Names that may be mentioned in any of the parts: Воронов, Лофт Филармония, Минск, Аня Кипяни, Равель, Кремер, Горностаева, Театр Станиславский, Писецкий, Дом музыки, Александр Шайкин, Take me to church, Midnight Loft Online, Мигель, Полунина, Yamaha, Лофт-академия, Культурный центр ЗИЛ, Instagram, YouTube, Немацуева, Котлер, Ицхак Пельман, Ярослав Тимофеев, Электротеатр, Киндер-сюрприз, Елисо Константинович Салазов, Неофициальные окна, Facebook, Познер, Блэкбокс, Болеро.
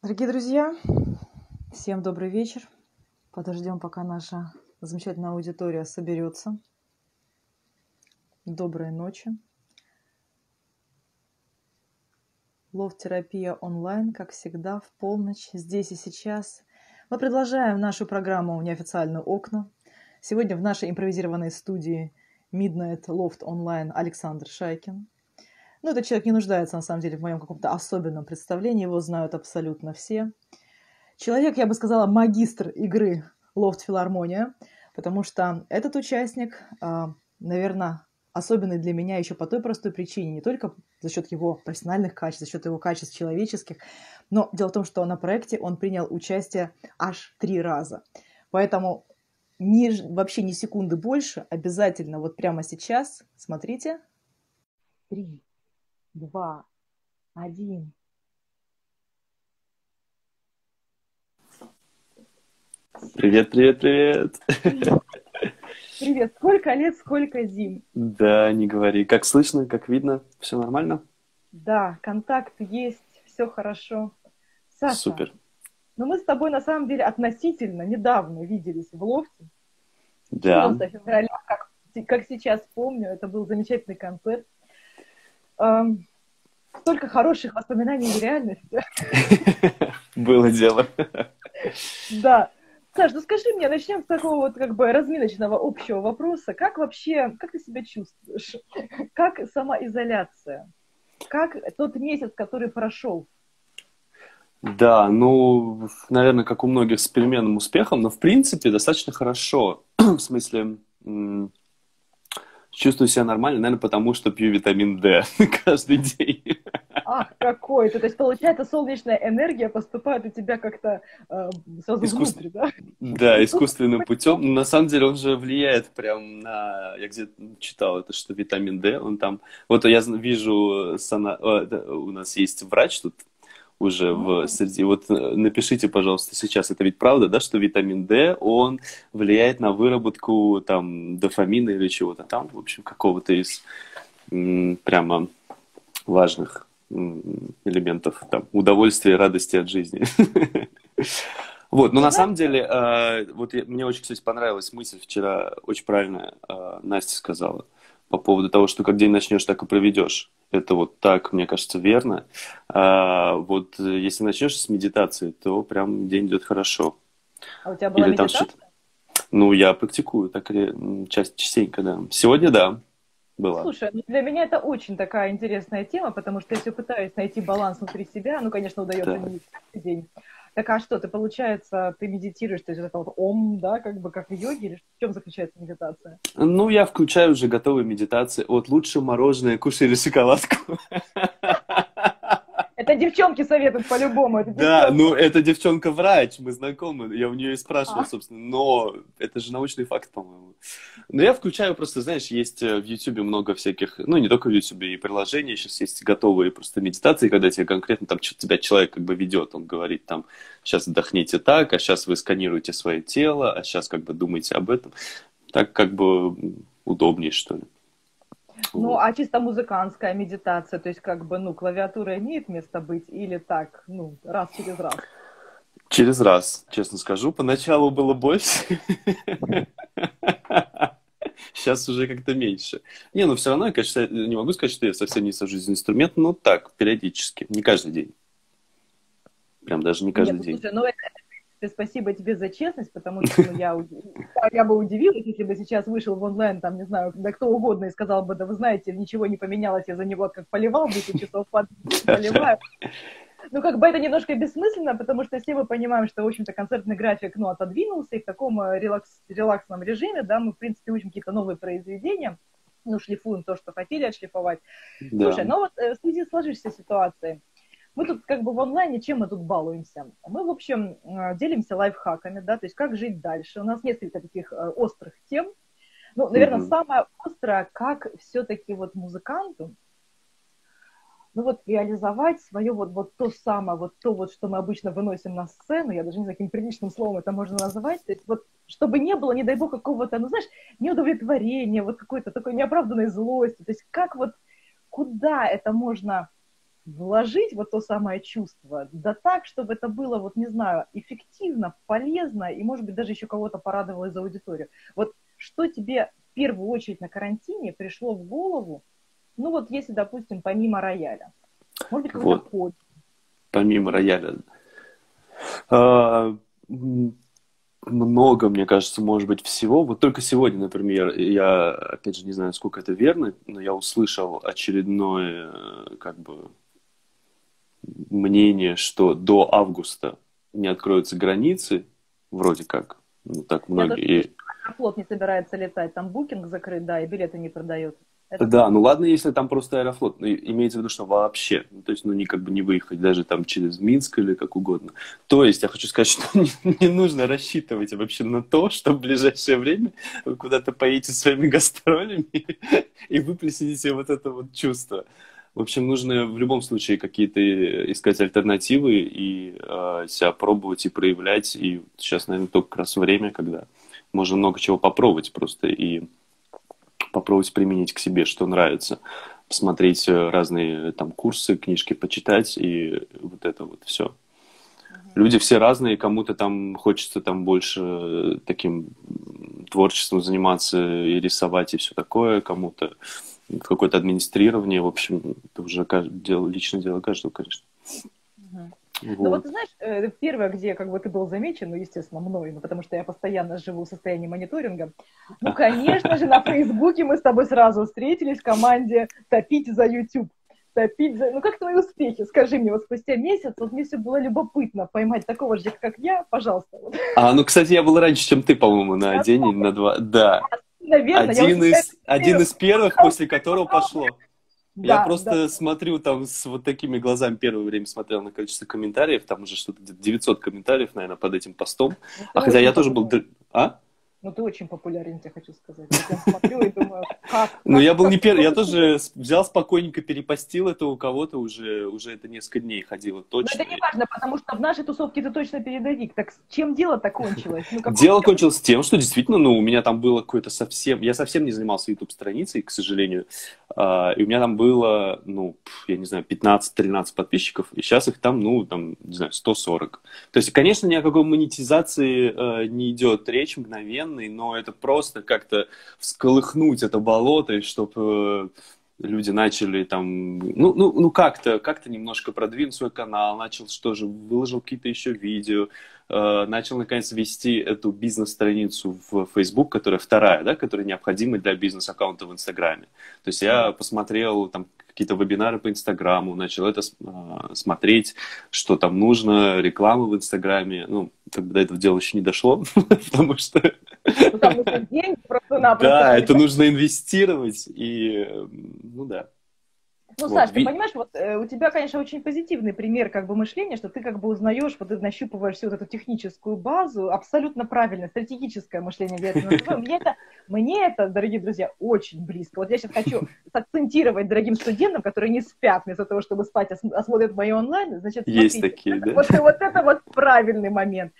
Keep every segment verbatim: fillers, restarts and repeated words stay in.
Дорогие друзья, всем добрый вечер. Подождем, пока наша замечательная аудитория соберется. Доброй ночи. Лофт-терапия онлайн, как всегда, в полночь, здесь и сейчас. Мы продолжаем нашу программу «Неофициальные окна». Сегодня в нашей импровизированной студии Midnight Loft Online Александр Шайкин. Ну, этот человек не нуждается, на самом деле, в моем каком-то особенном представлении. Его знают абсолютно все. Человек, я бы сказала, магистр игры «Лофт Филармония», потому что этот участник, наверное, особенный для меня еще по той простой причине, не только за счет его профессиональных качеств, за счет его качеств человеческих, но дело в том, что на проекте он принял участие аж три раза. Поэтому ни, вообще ни секунды больше, обязательно вот прямо сейчас, смотрите. Три. Два, один. Привет, привет, привет. Привет. Сколько лет, сколько зим. Да, не говори. Как слышно, как видно, все нормально? Да, контакт есть, все хорошо. Саша, супер. Ну мы с тобой на самом деле относительно недавно виделись в лофте. Да. четвёртого февраля, как, как сейчас помню, это был замечательный концерт. Um, столько хороших воспоминаний и реальности. Было дело. Да. Саш, ну скажи мне, начнем с такого вот как бы разминочного общего вопроса. Как вообще, как ты себя чувствуешь? Как самоизоляция? Как тот месяц, который прошел? Да, ну, наверное, как у многих с переменным успехом, но в принципе достаточно хорошо. В смысле... Чувствую себя нормально, наверное, потому что пью витамин Д каждый день. Ах, какой ты! То есть, получается, солнечная энергия поступает у тебя как-то э, сразу Искус... внутрь, да? Да, искусственным путем. Но, на самом деле он же влияет прям на... Я где-то читал это, что витамин Д, он там... Вот я вижу, сана... у нас есть врач тут уже в среде. Вот напишите, пожалуйста, сейчас, это ведь правда, да, что витамин D, он влияет на выработку там дофамина или чего-то там, в общем, какого-то из м, прямо важных м, элементов там, удовольствия и радости от жизни. Вот, но на самом деле, вот мне очень, кстати, понравилась мысль вчера, очень правильно Настя сказала, по поводу того, что как день начнешь, так и проведешь. Это вот так, мне кажется, верно. А вот если начнешь с медитации, то прям день идет хорошо. А у тебя была Или медитация? Там ну, я практикую так часть частенько, да. Сегодня, да, была. Слушай, для меня это очень такая интересная тема, потому что я все пытаюсь найти баланс внутри себя. Ну, конечно, удается да. не каждый день. Так, а что, ты, получается, ты медитируешь, то есть это вот ом, да, как бы как в йоге, или в чем заключается медитация? Ну, я включаю уже готовые медитации. Вот лучше мороженое, кушай или шоколадку. Это девчонки советуют по-любому. Да, ну, это девчонка-врач, мы знакомы, я у нее и спрашивал, собственно, но это же научный факт, по-моему. Но я включаю просто, знаешь, есть в YouTube много всяких, ну, не только в YouTube, и приложения, сейчас есть готовые просто медитации, когда тебе конкретно там тебя человек как бы ведет, он говорит там, сейчас отдохните так, а сейчас вы сканируете свое тело, а сейчас как бы думаете об этом. Так как бы удобнее, что ли. Ну, вот. А чисто музыкантская медитация, то есть как бы, ну, клавиатура имеет место быть или так, ну, раз через раз? Через раз, честно скажу. Поначалу было больше, сейчас уже как-то меньше. Не, ну, все равно, я, конечно, не могу сказать, что я совсем не сажусь за инструмент, но так, периодически, не каждый день. Прям даже не каждый день. Спасибо тебе за честность, потому что ну, я, я бы удивилась, если бы сейчас вышел в онлайн, там, не знаю, да кто угодно и сказал бы, да вы знаете, ничего не поменялось, я за него как поливал, десять часов поливаю. Ну, как бы это немножко бессмысленно, потому что все мы понимаем, что, в общем-то, концертный график, ну, отодвинулся, и в таком релакс, релаксном режиме, да, мы, в принципе, учим какие-то новые произведения, ну, шлифуем то, что хотели отшлифовать. Да. Слушай, ну вот в связи с сложившейся ситуацией, мы тут как бы в онлайне, чем мы тут балуемся? Мы, в общем, делимся лайфхаками, да, то есть как жить дальше. У нас несколько таких острых тем. Ну, наверное, mm-hmm. самое острое, как все-таки вот музыканту, ну вот реализовать свое вот, вот то самое, вот то вот, что мы обычно выносим на сцену, я даже не знаю, каким приличным словом это можно назвать, то есть вот чтобы не было, не дай бог, какого-то, ну знаешь, неудовлетворения, вот какой-то такой неоправданной злости, то есть как вот, куда это можно... вложить вот то самое чувство, да так, чтобы это было, вот не знаю, эффективно, полезно, и, может быть, даже еще кого-то порадовало из аудитории. Вот что тебе в первую очередь на карантине пришло в голову, ну вот если, допустим, помимо рояля? Может быть, какой-то вот. Ход? Помимо рояля. А, много, мне кажется, может быть, всего. Вот только сегодня, например, я, опять же, не знаю, сколько это верно, но я услышал очередное, как бы, мнение, что до августа не откроются границы, вроде как. Ну, так многие... Аэрофлот не собирается летать, там букинг закрыт, да, и билеты не продают. Это... Да, ну ладно, если там просто Аэрофлот, ну, имеется в виду, что вообще, ну, то есть, ну, не, как бы не выехать даже там через Минск или как угодно. То есть, я хочу сказать, что не, не нужно рассчитывать вообще на то, что в ближайшее время вы куда-то поедете своими гастролями и выплесните вот это вот чувство. В общем, нужно в любом случае какие-то искать альтернативы и э, себя пробовать и проявлять. И сейчас, наверное, только как раз время, когда можно много чего попробовать просто и... попробовать применить к себе, что нравится. Посмотреть разные там курсы, книжки почитать и вот это вот все. Mm-hmm. Люди все разные, кому-то там хочется там больше таким творчеством заниматься и рисовать и все такое, кому-то какое-то администрирование, в общем, это уже дело, личное дело каждого, конечно. Mm-hmm. Вот. Ну вот, ты знаешь, первое, где как бы ты был замечен, ну, естественно, мной, ну, потому что я постоянно живу в состоянии мониторинга. Ну, конечно же, на Фейсбуке мы с тобой сразу встретились в команде «Топить за YouTube». Топить за... Ну, как твои успехи? Скажи мне, вот спустя месяц, вот мне все было любопытно поймать такого же, как я, пожалуйста. Вот. А, ну, кстати, я был раньше, чем ты, по-моему, на день или на два. Да. Наверное, один, я из... один из первых, после которого пошло. Я да, просто да. смотрю там с вот такими глазами, первое время смотрел на количество комментариев, там уже что-то девятьсот комментариев, наверное, под этим постом. Ну, а хотя я тоже был... А? Ну ты очень популярен, я хочу сказать. Я смотрю и думаю, как... Ну я был не первый, я тоже взял спокойненько, перепостил это у кого-то, уже уже это несколько дней ходило точно. Но это не важно, потому что в нашей тусовке ты точно передовик. Так чем дело-то кончилось? Дело кончилось тем, что действительно, ну у меня там было какое-то совсем... Я совсем не занимался YouTube-страницей, к сожалению. И у меня там было, ну, я не знаю, пятнадцать-тринадцать подписчиков, и сейчас их там, ну, там, не знаю, сто сорок. То есть, конечно, ни о какой монетизации э, не идет речь мгновенной, но это просто как-то всколыхнуть это болото, чтобы э, люди начали там, ну, ну, ну как-то, как-то немножко продвинуть свой канал, начал, что же, выложил какие-то еще видео, э, начал, наконец, вести эту бизнес-страницу в Facebook, которая вторая, да, которая необходима для бизнес-аккаунта в Инстаграме. То есть я посмотрел там какие-то вебинары по Инстаграму, начал это э, смотреть, что там нужно, реклама в Инстаграме. Ну, как бы до этого дела еще не дошло, потому что... Да, это нужно инвестировать, и, ну да. Ну, вот. Саш, ты понимаешь, вот э, у тебя, конечно, очень позитивный пример как бы мышления, что ты как бы узнаешь, вот ты нащупываешь всю вот эту техническую базу, абсолютно правильно, стратегическое мышление, я это называю. Мне это, мне это, дорогие друзья, очень близко. Вот я сейчас хочу акцентировать дорогим студентам, которые не спят вместо того, чтобы спать, а смотрят мои онлайн, значит, смотрите. Есть такие, да? Вот, вот это вот правильный момент.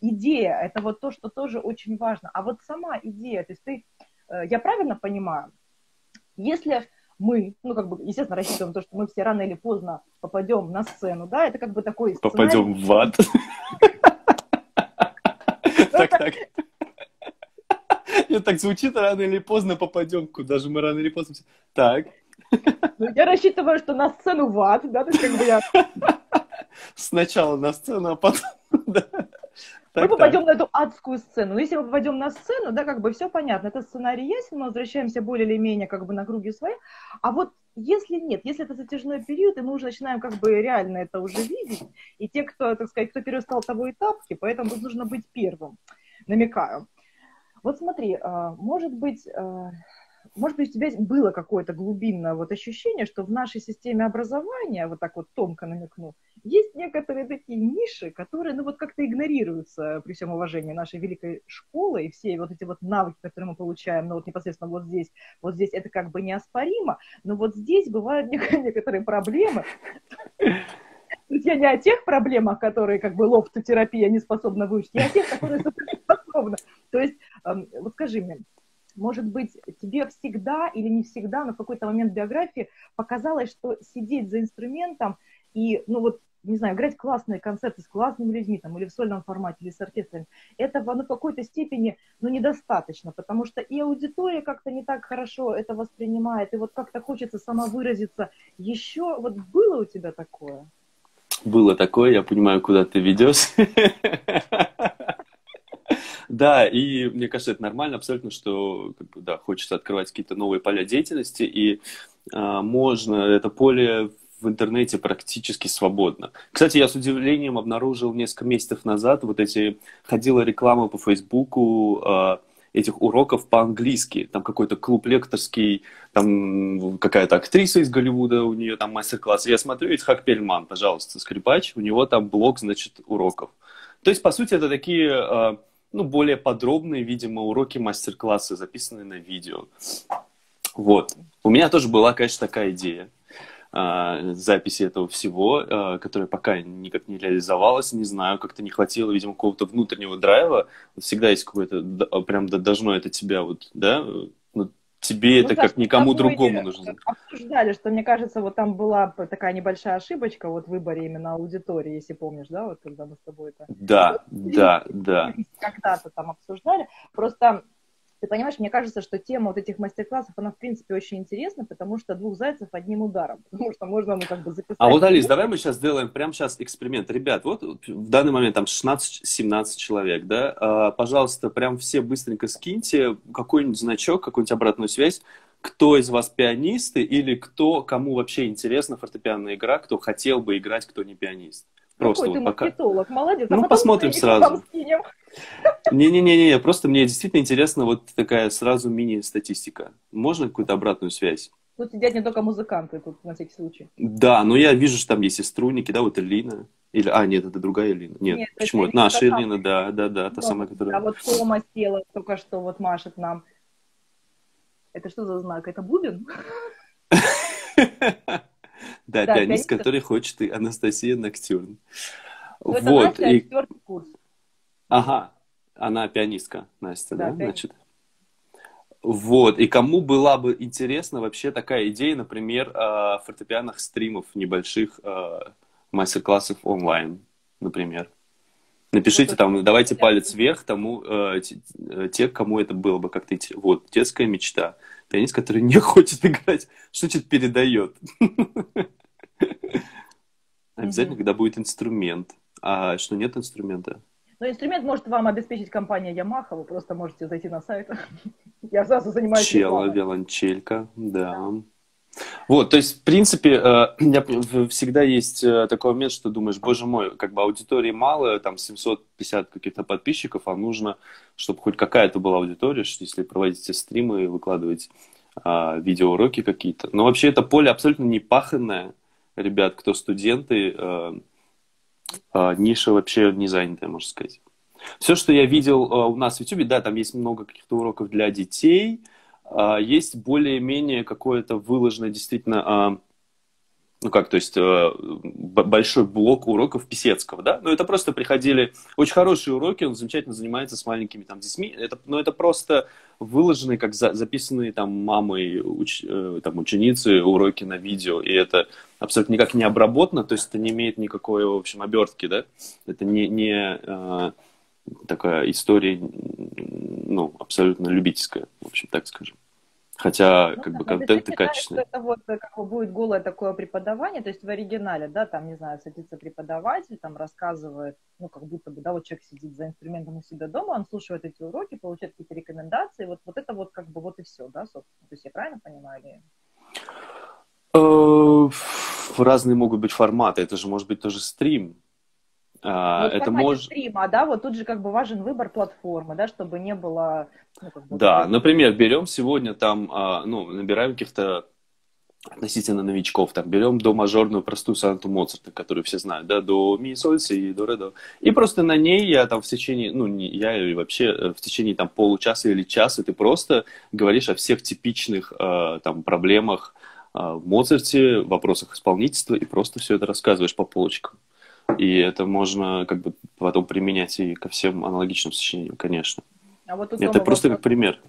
Идея, это вот то, что тоже очень важно. А вот сама идея, то есть ты, э, я правильно понимаю, если... мы, ну, как бы, естественно, рассчитываем то, что мы все рано или поздно попадем на сцену, да, это как бы такой сценарий. Попадем в ад. Так, так. Нет, так звучит, рано или поздно попадем, куда же мы рано или поздно... Так. Я рассчитываю, что на сцену в ад, да, то есть как бы я... Сначала на сцену, а потом... Мы попадем на эту адскую сцену. Но если мы попадем на сцену, да, как бы все понятно. Это сценарий есть, мы возвращаемся более или менее как бы на круги свои. А вот если нет, если это затяжной период, и мы уже начинаем как бы реально это уже видеть, и те, кто, так сказать, кто перестал того этапки, поэтому тут нужно быть первым, намекаю. Вот смотри, может быть, может быть, у тебя было какое-то глубинное вот ощущение, что в нашей системе образования, вот так вот тонко намекну, есть некоторые такие ниши, которые, ну, вот как-то игнорируются при всем уважении нашей великой школы, и все вот эти вот навыки, которые мы получаем, ну, вот непосредственно вот здесь, вот здесь это как бы неоспоримо, но вот здесь бывают некоторые проблемы. Я не о тех проблемах, которые как бы лофтотерапия не способна выучить, я о тех, которые способны. То есть, вот скажи мне, Может быть, тебе всегда или не всегда, но в какой-то момент биографии показалось, что сидеть за инструментом и, ну вот, не знаю, играть классные концерты с классными людьми, там, или в сольном формате, или с оркестрами, этого, ну, в какой-то степени, ну, недостаточно, потому что и аудитория как-то не так хорошо это воспринимает, и вот как-то хочется самовыразиться. Еще вот было у тебя такое? Было такое, я понимаю, куда ты ведешь. Да, и мне кажется, это нормально абсолютно, что как бы, да, хочется открывать какие-то новые поля деятельности, и а, можно это поле в интернете практически свободно. Кстати, я с удивлением обнаружил несколько месяцев назад, вот эти, ходила реклама по Фейсбуку а, этих уроков по-английски. Там какой-то клуб лекторский, там какая-то актриса из Голливуда, у нее там мастер-класс. Я смотрю, Ицхак Пельман, пожалуйста, скрипач, у него там блок, значит, уроков. То есть, по сути, это такие... А, ну, более подробные, видимо, уроки, мастер-классы, записанные на видео. Вот. У меня тоже была, конечно, такая идея э, записи этого всего, э, которая пока никак не реализовалась, не знаю, как-то не хватило, видимо, какого-то внутреннего драйва. Вот всегда есть какое-то, да, прям да, должно это тебя, вот, да, ну, тебе ну, это да, как никому другому нужно. Обсуждали, что, мне кажется, вот там была такая небольшая ошибочка вот в выборе именно аудитории, если помнишь, да, вот когда мы с тобой это... Да, вот, да, да. Когда-то там обсуждали. Просто, ты понимаешь, мне кажется, что тема вот этих мастер-классов, она, в принципе, очень интересна, потому что двух зайцев одним ударом. Потому что можно, ну, как бы записать... А вот, Алис, давай мы сейчас сделаем прямо сейчас эксперимент. Ребят, вот в данный момент там шестнадцать-семнадцать человек, да? А, пожалуйста, прям все быстренько скиньте какой-нибудь значок, какую-нибудь обратную связь. Кто из вас пианисты или кто, кому вообще интересна фортепианная игра, кто хотел бы играть, кто не пианист. Просто какой вот ты пока... маркетолог, молодец. Ну, а посмотрим сразу. Не-не-не, просто мне действительно интересна вот такая сразу мини-статистика. Можно какую-то обратную связь? Тут сидят не только музыканты, тут на всякий случай. Да, но я вижу, что там есть и струнники, да, вот Элина. Или... А, нет, это другая Элина. Нет, нет, почему? Это наша Элина, да, да, да, та самая, которая... А вот Тома села, только что вот машет нам. Это что за знак? Это бубен? Да, пианист, который хочет, и Анастасия Ноктюрн. Вот. Четвертый курс. Ага, она пианистка, Настя, да, значит. Вот, и кому была бы интересна вообще такая идея, например, фортепианных стримов, небольших мастер-классов онлайн, например. Напишите там, давайте палец вверх тому, э, те, кому это было бы как-то... Вот, детская мечта. Пианист, который не хочет играть, что значит передает. Обязательно, когда будет инструмент. А что, нет инструмента? Ну, инструмент может вам обеспечить компания Yamaha, вы просто можете зайти на сайт. Я сразу занимаюсь... Чело, виолончелька, да. Вот, то есть, в принципе, всегда есть такой момент, что думаешь, боже мой, как бы аудитории мало, там семьсот пятьдесят каких-то подписчиков, а нужно, чтобы хоть какая-то была аудитория, что если проводите стримы, выкладываете а, видеоуроки какие-то. Но вообще это поле абсолютно не паханное, ребят, кто студенты, а, а, ниша вообще не занятая, можно сказать. Все, что я видел а, у нас в YouTube, да, там есть много каких-то уроков для детей. Есть более-менее какое-то выложенное действительно, ну как, то есть большой блок уроков Писецкого, да? Но это просто приходили очень хорошие уроки, он замечательно занимается с маленькими там детьми, это, но это просто выложенные, как за, записанные там мамой, уч, там, ученицы уроки на видео, и это абсолютно никак не обработано, то есть это не имеет никакой, в общем, обертки, да? Это не... не такая история, ну, абсолютно любительская, в общем, так скажем. Хотя, ну, как да, бы, контент и качественный. Это вот как бы будет голое такое преподавание, то есть в оригинале, да, там, не знаю, садится преподаватель, там рассказывает, ну, как будто бы, да, вот человек сидит за инструментом у себя дома, он слушает эти уроки, получает какие-то рекомендации, вот, вот это вот как бы вот и все, да, собственно. То есть я правильно понимаю? Разные могут быть форматы, это же может быть тоже стрим. А, вот это может... стрима, да, вот тут же как бы важен выбор платформы, да, чтобы не было... Ну, как бы... Да, например, берем сегодня там, ну, набираем каких-то относительно новичков, там, берем до мажорную простую сонату Моцарта, которую все знают, да, до ми соль си и до ре до. И просто на ней я там в течение, ну, не я и вообще в течение там получаса или часа ты просто говоришь о всех типичных там проблемах в Моцарте, вопросах исполнительства и просто все это рассказываешь по полочкам. И это можно как бы потом применять и ко всем аналогичным сочинениям, конечно. А вот это просто как пример.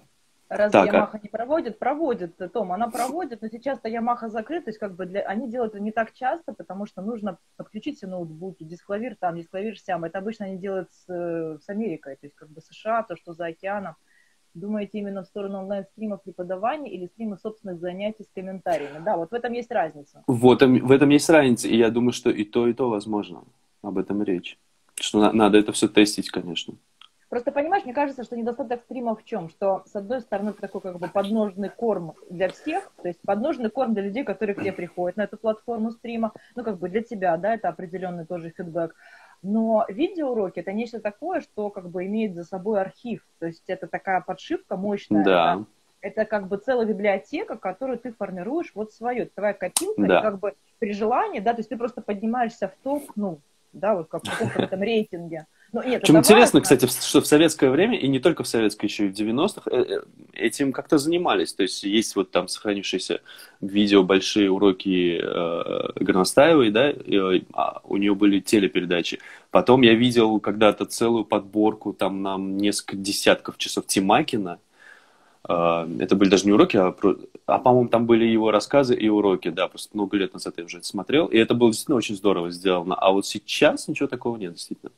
Разве так, Yamaha а... не проводит? Проводит, Том, она проводит, но сейчас-то Yamaha закрыта, то есть как бы для... они делают это не так часто, потому что нужно подключить все ноутбуки, дисклавир там, дисклавир сям. Это обычно они делают с, с Америкой, то есть как бы США, то, что за океаном. Думаете именно в сторону онлайн-стримов преподавания или стримов собственных занятий с комментариями? Да, вот в этом есть разница. Вот, в этом есть разница, и я думаю, что и то, и то возможно. Об этом речь. Что на- надо это все тестить, конечно. Просто, понимаешь, мне кажется, что недостаток стрима в чем? Что, с одной стороны, это такой как бы подножный корм для всех, то есть подножный корм для людей, которые к тебе приходят на эту платформу стрима, ну, как бы для тебя, да, это определенный тоже фидбэк. Но видеоуроки — это нечто такое, что как бы имеет за собой архив, то есть это такая подшивка мощная, да. Да? Это как бы целая библиотека, которую ты формируешь, вот свою, твоя копилка, да. И как бы при желании, да, то есть ты просто поднимаешься в топ, ну, да, вот как в каком-то там рейтинге. Нет, чем интересно, важно. Кстати, что в советское время, и не только в советское, еще и в девяностых, этим как-то занимались. То есть есть вот там сохранившиеся видео, большие уроки э, Горностаевой, да, и, а, у нее были телепередачи. Потом я видел когда-то целую подборку, там нам несколько десятков часов Тимакина. Э, это были даже не уроки, а, а по-моему, там были его рассказы и уроки, да, просто много лет назад я уже это смотрел, и это было действительно очень здорово сделано. А вот сейчас ничего такого нет, действительно.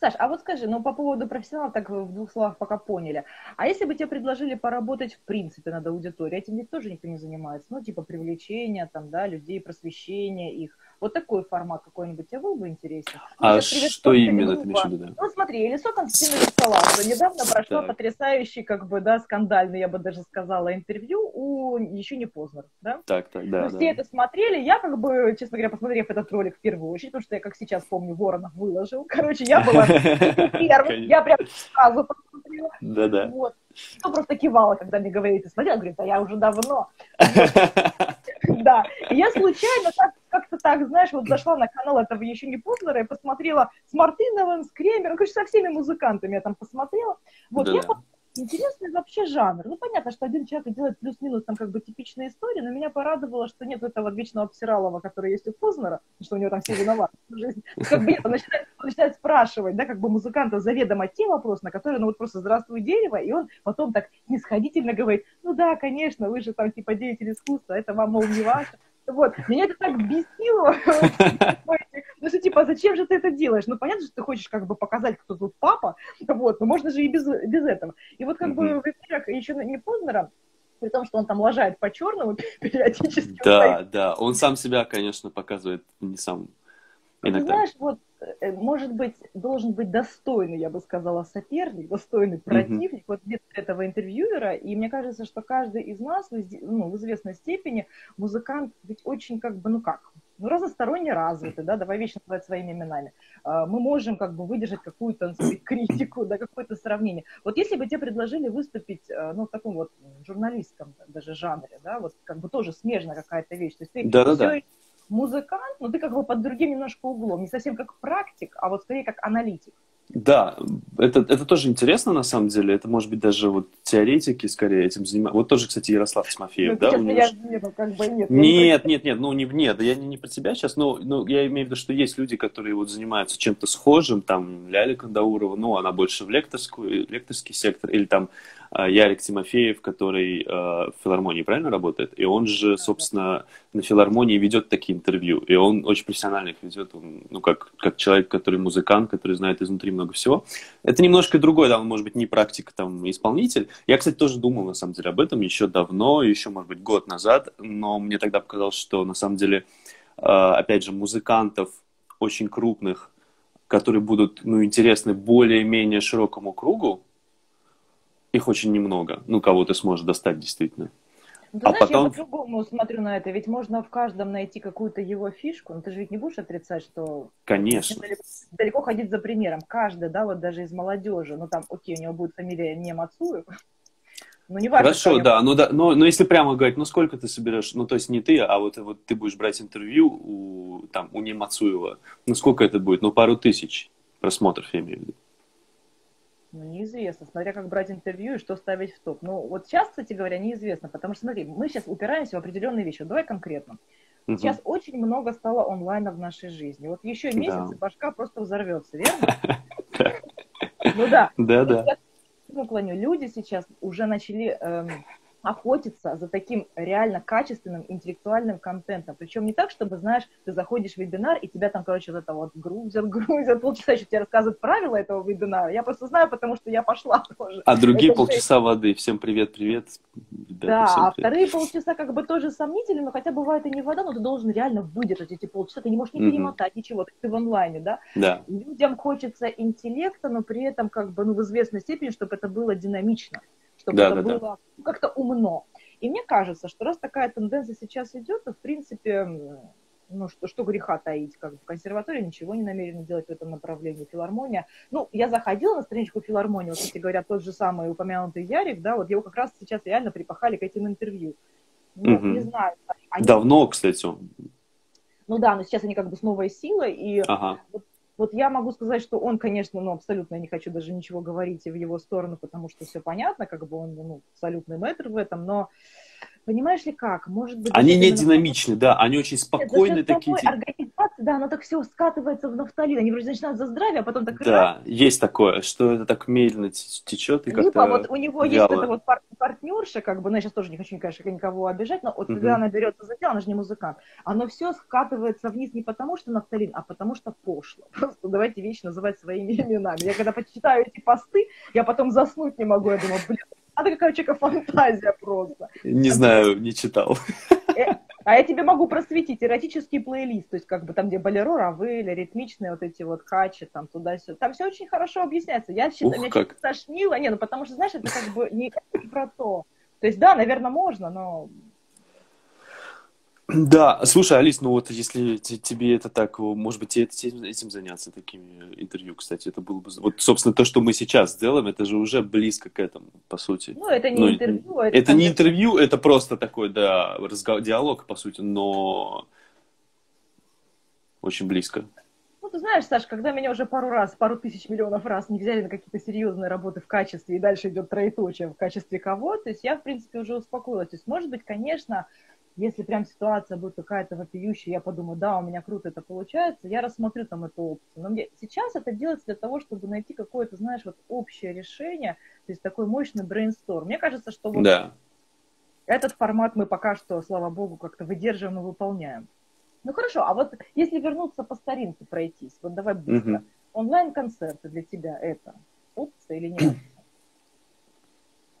Саш, а вот скажи, ну по поводу профессионала, так в двух словах пока поняли. А если бы тебе предложили поработать в принципе над аудиторией, этим ведь тоже никто не занимается, ну типа привлечения там, да, людей, просвещения их, вот такой формат какой-нибудь тебе был бы интересен? Ну, а что именно ты имеешь в виду? Ну смотри, Елисо Константинович Салазов недавно прошло потрясающее, как бы, да, скандальное, я бы даже сказала, интервью у еще не Познер, да? Так, так, да. Ну, да, все да. это смотрели, я как бы, честно говоря, посмотрев этот ролик в первую очередь, потому что я, как сейчас помню, Воронов выложил. Короче, я была первой, я прям сразу посмотрела. Да-да. Вот. Ну, просто кивала, когда мне говорили, ты смотрела, говорит, а я уже давно. Да. И я случайно так, как-то так, знаешь, вот зашла на канал этого еще не Познера и посмотрела с Мартыновым, с Кремером, короче, со всеми музыкантами я там посмотрела. Вот, я подумала, интересный вообще жанр. Ну, понятно, что один человек делает плюс-минус там как бы типичные истории, но меня порадовало, что нет этого вечного обсиралова, который есть у Познера, что у него там все виноваты в жизни. Как бы нет, он начинает, он начинает спрашивать, да, как бы музыканта заведомо те вопросы, на которые, ну, вот просто здравствуй, дерево, и он потом так нисходительно говорит, ну да, конечно, вы же там типа деятель искусства, это вам, мол, не ваше. Вот, меня это так бесило. Ну что, типа, зачем же ты это делаешь? Ну, понятно, что ты хочешь как бы показать, кто тут папа, вот, но можно же и без, без этого. И вот как бы в эфирах еще не Познера, при том, что он там лажает по-черному периодически. Да, да, он сам себя, конечно, показывает не сам иногда. Ты знаешь, вот, может быть, должен быть достойный, я бы сказала, соперник, достойный противник, mm-hmm. вот без этого интервьюера, и мне кажется, что каждый из нас, ну, в известной степени, музыкант ведь очень как бы, ну как, ну разносторонне развитый, да, давай вечно называть своими именами, мы можем как бы выдержать какую-то критику, да, какое-то сравнение. Вот если бы тебе предложили выступить, ну, в таком вот журналистском даже жанре, да, вот как бы тоже смежная какая-то вещь, то есть ты Да-да-да. Все... музыкант, но ты как бы под другим немножко углом, не совсем как практик, а вот скорее как аналитик. Да, это, это тоже интересно на самом деле, это может быть даже вот теоретики скорее этим занимаются. Вот тоже, кстати, Ярослав Тимофеев, да? Сейчас меня же... нету, как бы нет. Нет, нет, нет, ну не, нет, я не, не про тебя сейчас, но, но я имею в виду, что есть люди, которые вот занимаются чем-то схожим, там Ляля Кондаурова, ну она больше в лекторскую, лекторский сектор, или там Ярик Тимофеев, который э, в филармонии правильно работает, и он же, собственно, на филармонии ведет такие интервью, и он очень профессионально их ведет, он, ну, как, как человек, который музыкант, который знает изнутри много всего. Это немножко другое, да, он, может быть, не практик, там, исполнитель. Я, кстати, тоже думал, на самом деле, об этом еще давно, еще, может быть, год назад, но мне тогда показалось, что, на самом деле, э, опять же, музыкантов очень крупных, которые будут, ну, интересны более-менее широкому кругу, их очень немного. Ну, кого ты сможешь достать, действительно. Ну, ты а знаешь, потом... я по-другому смотрю на это. Ведь можно в каждом найти какую-то его фишку. Но ты же ведь не будешь отрицать, что... Конечно. Далеко, далеко ходить за примером. Каждый, да, вот даже из молодежи. Ну, там, окей, у него будет фамилия Немацуева. Ну, не важно. Хорошо, да. Его... Ну, да но, но если прямо говорить, ну, сколько ты соберешь? Ну, то есть не ты, а вот, вот ты будешь брать интервью у, там, у Немацуева. Ну, сколько это будет? Ну, пару тысяч просмотров, я имею в виду. Ну, неизвестно, смотря как брать интервью и что ставить в топ. Ну, вот сейчас, кстати говоря, неизвестно, потому что, смотри, мы сейчас упираемся в определенные вещи. Давай конкретно. Uh-huh. Сейчас очень много стало онлайна в нашей жизни. Вот еще месяц, да. И башка просто взорвется, верно? Ну да. Да, да. ну, клоню, люди сейчас уже начали э, охотиться за таким реально качественным интеллектуальным контентом. Причем не так, чтобы, знаешь, ты заходишь в вебинар, и тебя там, короче, вот это вот грузят, грузят, полчаса еще тебе рассказывают правила этого вебинара. Я просто знаю, потому что я пошла тоже. А другие это полчаса же... воды. Всем привет, привет. Ребята, да, всем а привет. Вторые полчаса как бы тоже сомнительные, но хотя бывает и не вода, но ты должен реально выдержать эти полчаса. Ты не можешь не перемотать, mm-hmm. ничего, ты в онлайне, да? Да. Людям хочется интеллекта, но при этом как бы, ну, в известной степени, чтобы это было динамично. Чтобы да, это да, было да. как-то умно. И мне кажется, что раз такая тенденция сейчас идет, то, в принципе, ну, что, что греха таить, как бы в консерватории ничего не намерена делать в этом направлении. Филармония. Ну, я заходила на страничку филармонии, вот, кстати говоря, тот же самый упомянутый Ярик, да, вот его как раз сейчас реально припахали к этим интервью. Ну, угу. Не знаю. Они... Давно, кстати. Ну да, но сейчас они как бы с новой силой, и ага. вот Вот я могу сказать, что он, конечно, ну, абсолютно не хочу даже ничего говорить в его сторону, потому что все понятно, как бы он, ну, абсолютный мэтр в этом, но понимаешь ли как, может быть... Они не динамичны, да, они очень спокойны такие... Организация, да, она так все скатывается в нафталин, они вроде начинают за здравие, а потом так... Да, есть такое, что это так медленно течет и как-то... Вот у него есть эта вот партнерша, как бы, ну, я сейчас тоже не хочу, конечно, никого обижать, но вот когда она берется за дело, она же не музыкант, оно все скатывается вниз не потому, что нафталин, а потому, что пошло. Просто давайте вещи называть своими именами. Я когда почитаю эти посты, я потом заснуть не могу, я думаю, блин, а ты какая у человека фантазия просто. Не знаю, не читал. А я тебе могу просветить эротический плейлист, то есть как бы там, где Болеро, Равель, ритмичные вот эти вот качи, там туда-сюда. Там все очень хорошо объясняется. Я считаю, меня чуть тошнило. Не, ну потому что, знаешь, это как бы не про то. То есть да, наверное, можно, но... Да, слушай, Алис, ну вот если тебе это так, может быть, этим, этим заняться, такими интервью, кстати, это было бы... Вот, собственно, то, что мы сейчас делаем, это же уже близко к этому, по сути. Ну, это не но... интервью. Это, это не интервью, это просто такой, да, разговор, диалог, по сути, но очень близко. Ну, ты знаешь, Саш, когда меня уже пару раз, пару тысяч миллионов раз не взяли на какие-то серьезные работы в качестве, и дальше идет троеточие в качестве кого, то есть я, в принципе, уже успокоилась. То есть, может быть, конечно... Если прям ситуация будет какая-то вопиющая, я подумаю, да, у меня круто это получается, я рассмотрю там эту опцию. Но мне сейчас это делается для того, чтобы найти какое-то, знаешь, вот общее решение, то есть такой мощный брейнсторм. Мне кажется, что вот да. этот формат мы пока что, слава богу, как-то выдерживаем и выполняем. Ну хорошо, а вот если вернуться по старинке пройтись, вот давай быстро. Угу. Онлайн-концерты для тебя это опция или нет?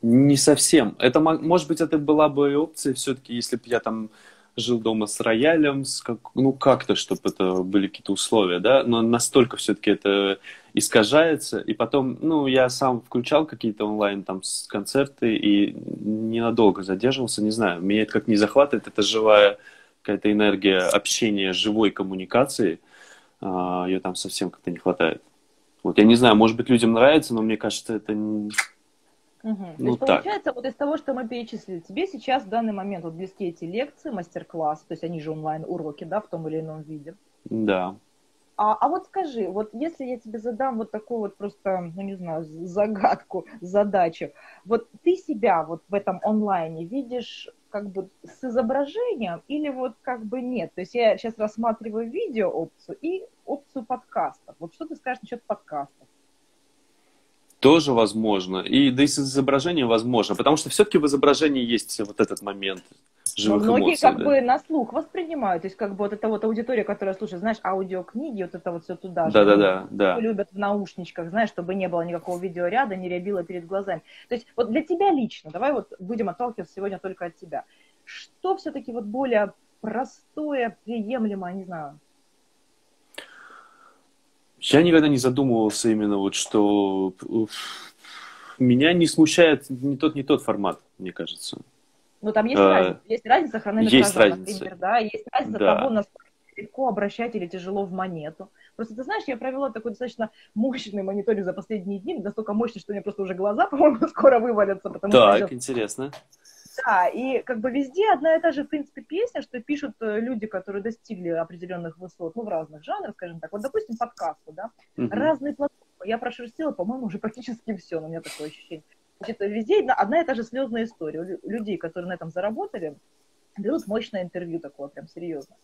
Не совсем. Это, может быть, это была бы опция все-таки, если бы я там жил дома с роялем, с как, ну как-то, чтобы это были какие-то условия, да, но настолько все-таки это искажается, и потом, ну, я сам включал какие-то онлайн там концерты и ненадолго задерживался, не знаю, меня это как не захватывает, это живая какая-то энергия общения, живой коммуникации, ее там совсем как-то не хватает. Вот, я не знаю, может быть, людям нравится, но мне кажется, это не... Угу. Ну, то есть, получается, так. вот из того, что мы перечислили, тебе сейчас в данный момент вот близки эти лекции, мастер-классы, то есть они же онлайн-уроки, да, в том или ином виде. Да. А, а вот скажи, вот если я тебе задам вот такую вот просто, ну не знаю, загадку, задачу, вот ты себя вот в этом онлайне видишь как бы с изображением или вот как бы нет? То есть я сейчас рассматриваю видео-опцию и опцию подкастов. Вот что ты скажешь насчет подкастов? Тоже возможно. И да и с изображением возможно. Потому что все-таки в изображении есть вот этот момент живых эмоций. Многие как бы на слух воспринимают. То есть как бы вот эта вот аудитория, которая слушает, знаешь, аудиокниги, вот это вот все туда же. Да-да-да. Да. Любят в наушничках, знаешь, чтобы не было никакого видеоряда, не рябило перед глазами. То есть вот для тебя лично, давай вот будем отталкиваться сегодня только от тебя. Что все-таки вот более простое, приемлемое, не знаю... Я никогда не задумывался именно вот, что меня не смущает ни тот, ни тот формат, мне кажется. Ну, там есть а, разница, есть разница хронометража, например, да, есть разница да. того, насколько легко обращать или тяжело в монету. Просто, ты знаешь, я провела такой достаточно мощный мониторинг за последние дни, настолько мощный, что у меня просто уже глаза, по-моему, скоро вывалятся. Потому так, что... интересно. Да, и как бы везде одна и та же, в принципе, песня, что пишут люди, которые достигли определенных высот, ну, в разных жанрах, скажем так. Вот, допустим, подкасты, да, угу. разные платформы. Я прошерстила, по-моему, уже практически все, но у меня такое ощущение. Значит, везде одна и та же слезная история. У людей, которые на этом заработали, берут мощное интервью такое, прям серьезно.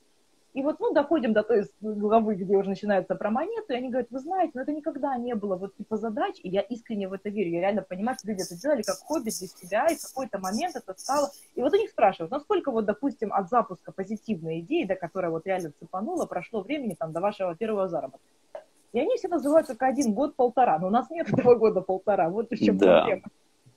И вот, ну, доходим до той главы, где уже начинается про монету, и они говорят, вы знаете, но ну, это никогда не было вот типа задач, и я искренне в это верю, я реально понимаю, что люди это делали как хобби для себя, и в какой-то момент это стало... И вот у них спрашивают, насколько вот, допустим, от запуска позитивной идеи, до которой вот реально цепанула, прошло времени там до вашего первого заработка. И они все называют только один год-полтора, но у нас нет этого года-полтора, вот еще да. Проблема.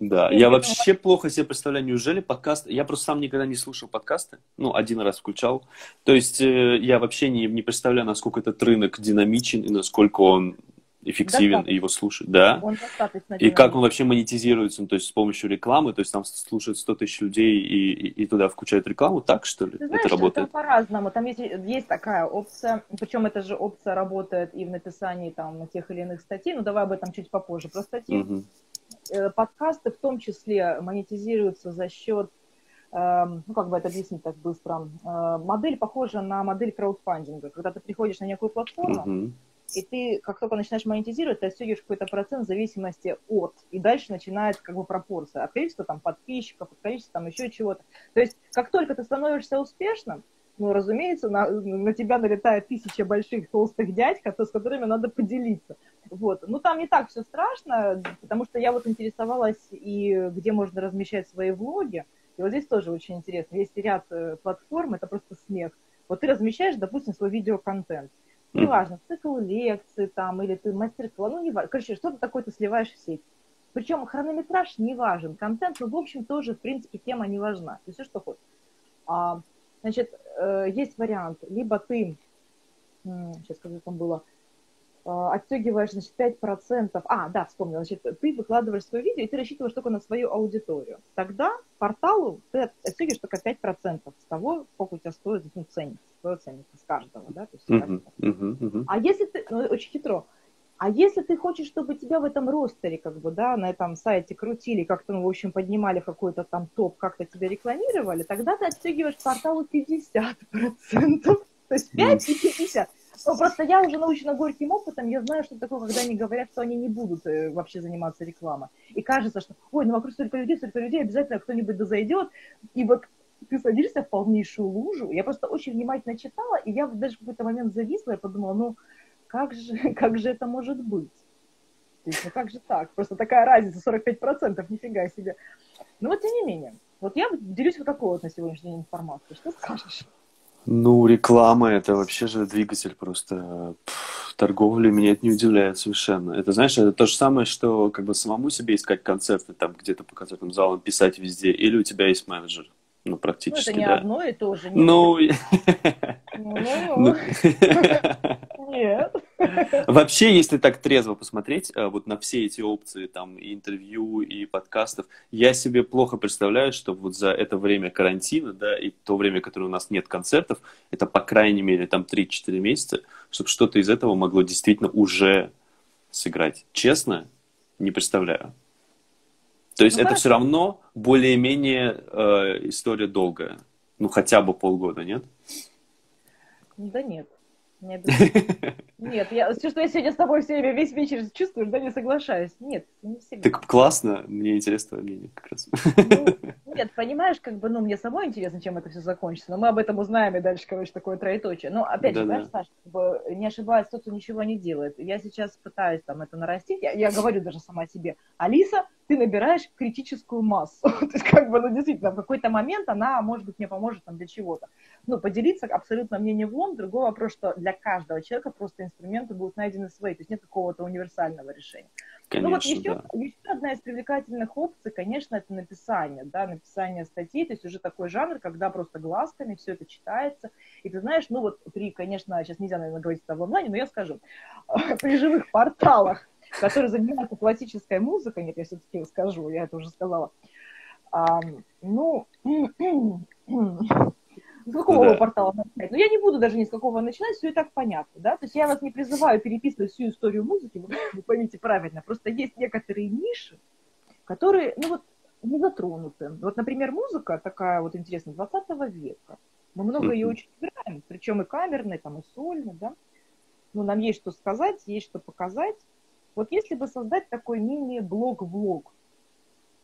Да, я вообще плохо себе представляю, неужели подкаст... Я просто сам никогда не слушал подкасты, ну, один раз включал. То есть я вообще не, не представляю, насколько этот рынок динамичен и насколько он эффективен, и его слушать. Да, он достаточно динамичен. И как он вообще монетизируется, ну, то есть с помощью рекламы, то есть там слушают сто тысяч людей и, и, и туда включают рекламу, так что ли? Ты знаешь, это работает? Это по-разному, там есть, есть такая опция, причем эта же опция работает и в написании там тех или иных статей, но давай об этом чуть попозже про статью. Угу. Подкасты в том числе монетизируются за счет, ну как бы это объяснить так быстро, модель похожа на модель краудфандинга, когда ты приходишь на некую платформу, mm-hmm. и ты как только начинаешь монетизировать, ты отстегиваешь какой-то процент в зависимости от, и дальше начинается как бы пропорция, от количества там подписчиков, от количества там еще чего-то. То есть как только ты становишься успешным, ну, разумеется, на, на тебя налетает тысяча больших толстых дядь, с которыми надо поделиться. Вот. Ну, там не так все страшно, потому что я вот интересовалась, и где можно размещать свои влоги. И вот здесь тоже очень интересно. Есть ряд платформ, это просто смех. Вот ты размещаешь, допустим, свой видеоконтент. Неважно, цикл лекций там, или ты мастер-класс, ну, неважно. Короче, что-то такое ты сливаешь в сеть. Причем хронометраж не важен. Контент, ну, в общем, тоже, в принципе, тема не важна. Ты все, что хочешь. А, значит, есть вариант. Либо ты, сейчас как же там было, отстегиваешь, значит, пять процентов. А, да, вспомнила. Значит, ты выкладываешь свое видео, и ты рассчитываешь только на свою аудиторию. Тогда порталу ты отстегиваешь только пять процентов с того, сколько у тебя стоит, ну, ценник, твоя ценника с каждого, да? То есть, uh-huh, uh-huh, uh-huh. А если ты, ну, очень хитро, а если ты хочешь, чтобы тебя в этом ростере, как бы, да, на этом сайте крутили, как-то, ну, в общем, поднимали в какой-то там топ, как-то тебя рекламировали, тогда ты отстегиваешь порталу пятьдесят процентов. То есть пять и пятьдесят процентов. Ну, просто я уже научена горьким опытом, я знаю, что такое, когда они говорят, что они не будут вообще заниматься рекламой. И кажется, что, ой, ну вокруг столько людей, столько людей, обязательно кто-нибудь дозайдет. И вот ты садишься в полнейшую лужу. Я просто очень внимательно читала, и я даже в какой-то момент зависла, я подумала, ну, как же, как же это может быть? То есть, ну как же так? Просто такая разница, сорок пять процентов, нифига себе. Ну вот, тем не менее, вот я делюсь вот такой вот на сегодняшний день информацией. Что скажешь? Ну, реклама — это вообще же двигатель просто пфф, торговли, меня это не удивляет совершенно. Это, знаешь, это то же самое, что как бы самому себе искать концерты, там где-то по концертным залам писать везде, или у тебя есть менеджер, ну, практически, да. Ну, это не да. одно и то же. Ну... Нет. Вообще, если так трезво посмотреть вот на все эти опции, там, и интервью, и подкастов, я себе плохо представляю, что вот за это время карантина, да, и то время, которое у нас нет концертов, это, по крайней мере, там, три-четыре месяца, чтобы что-то из этого могло действительно уже сыграть. Честно, не представляю. То есть, ну, это хорошо. Все равно более-менее э, история долгая. Ну, хотя бы полгода, нет? Да нет. Не обязательно. Нет, я, все, что я сегодня с тобой все время, весь вечер чувствую, да, не соглашаюсь. Нет, не всегда. Так классно, мне интересно твое мнение как раз. Ну, нет, понимаешь, как бы, ну, мне самой интересно, чем это все закончится, но мы об этом узнаем и дальше, короче, такое троеточие. Но, опять да, же, знаешь, да. Саша, как бы, не ошибаюсь, тот, кто ничего не делает. Я сейчас пытаюсь там это нарастить, я, я говорю даже сама себе, Алиса, ты набираешь критическую массу. То есть, как бы, ну, действительно, в какой-то момент она, может быть, мне поможет там для чего-то. Ну, поделиться абсолютно мне не влом, другой вопрос, что для каждого человека просто инструменты будут найдены свои, то есть нет какого-то универсального решения. Конечно, ну вот еще, да. еще одна из привлекательных опций, конечно, это написание, да, написание статей, то есть уже такой жанр, когда просто глазками все это читается, и ты знаешь, ну вот при, конечно, сейчас нельзя, наверное, говорить это в онлайне, но я скажу, при живых порталах, которые занимаются классической музыкой, нет, я все-таки скажу, я это уже сказала, а, ну... С какого да. портала начинать? Ну, я не буду даже ни с какого начинать, все и так понятно, да? То есть я вас не призываю переписывать всю историю музыки, вы, вы поймите правильно, просто есть некоторые ниши, которые, ну, вот, не затронуты. Вот, например, музыка такая вот интересная, двадцатого века. Мы много ее очень играем, причем и камерной, там, и сольной, да? Ну, нам есть что сказать, есть что показать. Вот если бы создать такой мини-блог-влог,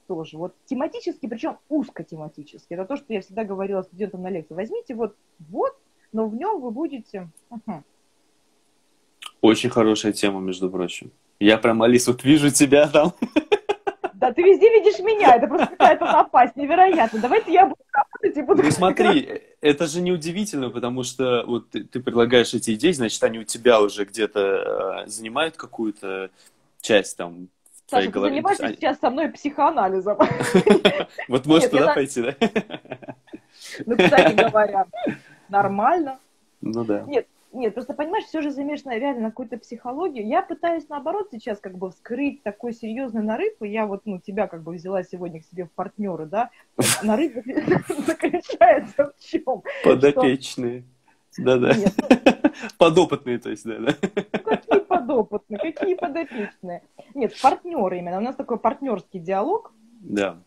тоже. Вот тематически, причем узко тематически. Это то, что я всегда говорила студентам на лекции. Возьмите вот, вот но в нем вы будете... Угу. Очень хорошая тема, между прочим. Я прям, Алис, вот вижу тебя там. Да, ты везде видишь меня, это просто какая-то напасть, невероятно. Давайте я буду работать и буду... Ну смотри, это же неудивительно, потому что вот ты, ты предлагаешь эти идеи, значит, они у тебя уже где-то э, занимают какую-то часть там в твоей голове. Саша, ты занимаешься сейчас со мной психоанализом. Вот можешь туда пойти, да? Ну, кстати говоря, нормально. Ну да. Нет. Нет, просто, понимаешь, все же замешано реально на какую-то психологию. Я пытаюсь, наоборот, сейчас как бы вскрыть такой серьезный нарыв, и я вот, ну, тебя как бы взяла сегодня к себе в партнеры, да? Нарыв заключается в чем? Подопечные. Да-да. Подопытные, то есть, да-да. Какие подопытные, какие подопечные. Нет, партнеры именно. У нас такой партнерский диалог. Да.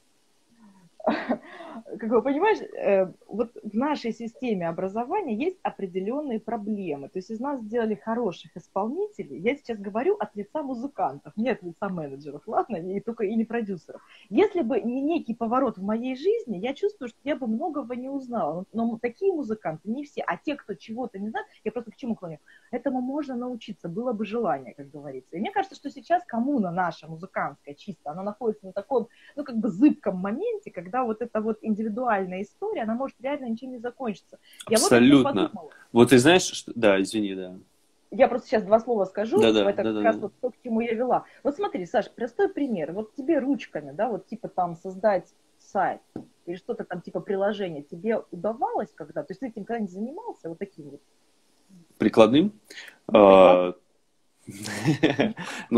Как вы понимаете, вот в нашей системе образования есть определенные проблемы. То есть из нас сделали хороших исполнителей. Я сейчас говорю от лица музыкантов, не от лица менеджеров, ладно, и только и не продюсеров. Если бы не некий поворот в моей жизни, я чувствую, что я бы многого не узнала. Но такие музыканты не все, а те, кто чего-то не знает, я просто к чему клоню? Этому можно научиться, было бы желание, как говорится. И мне кажется, что сейчас коммуна наша музыкантская чисто, она находится на таком, ну, как бы зыбком моменте, когда вот эта вот индивидуальная история, она может реально ничем не закончиться. Абсолютно. Я вот подумала. Вот ты знаешь, что... да, извини, да. Я просто сейчас два слова скажу, да, да, это да, как да, раз да. Вот то, к чему я вела. Вот смотри, Саш, простой пример. Вот тебе ручками, да, вот типа там создать сайт или что-то там типа приложение, тебе удавалось когда? То есть ты этим когда-нибудь занимался? Вот таким вот? Прикладным? Ну,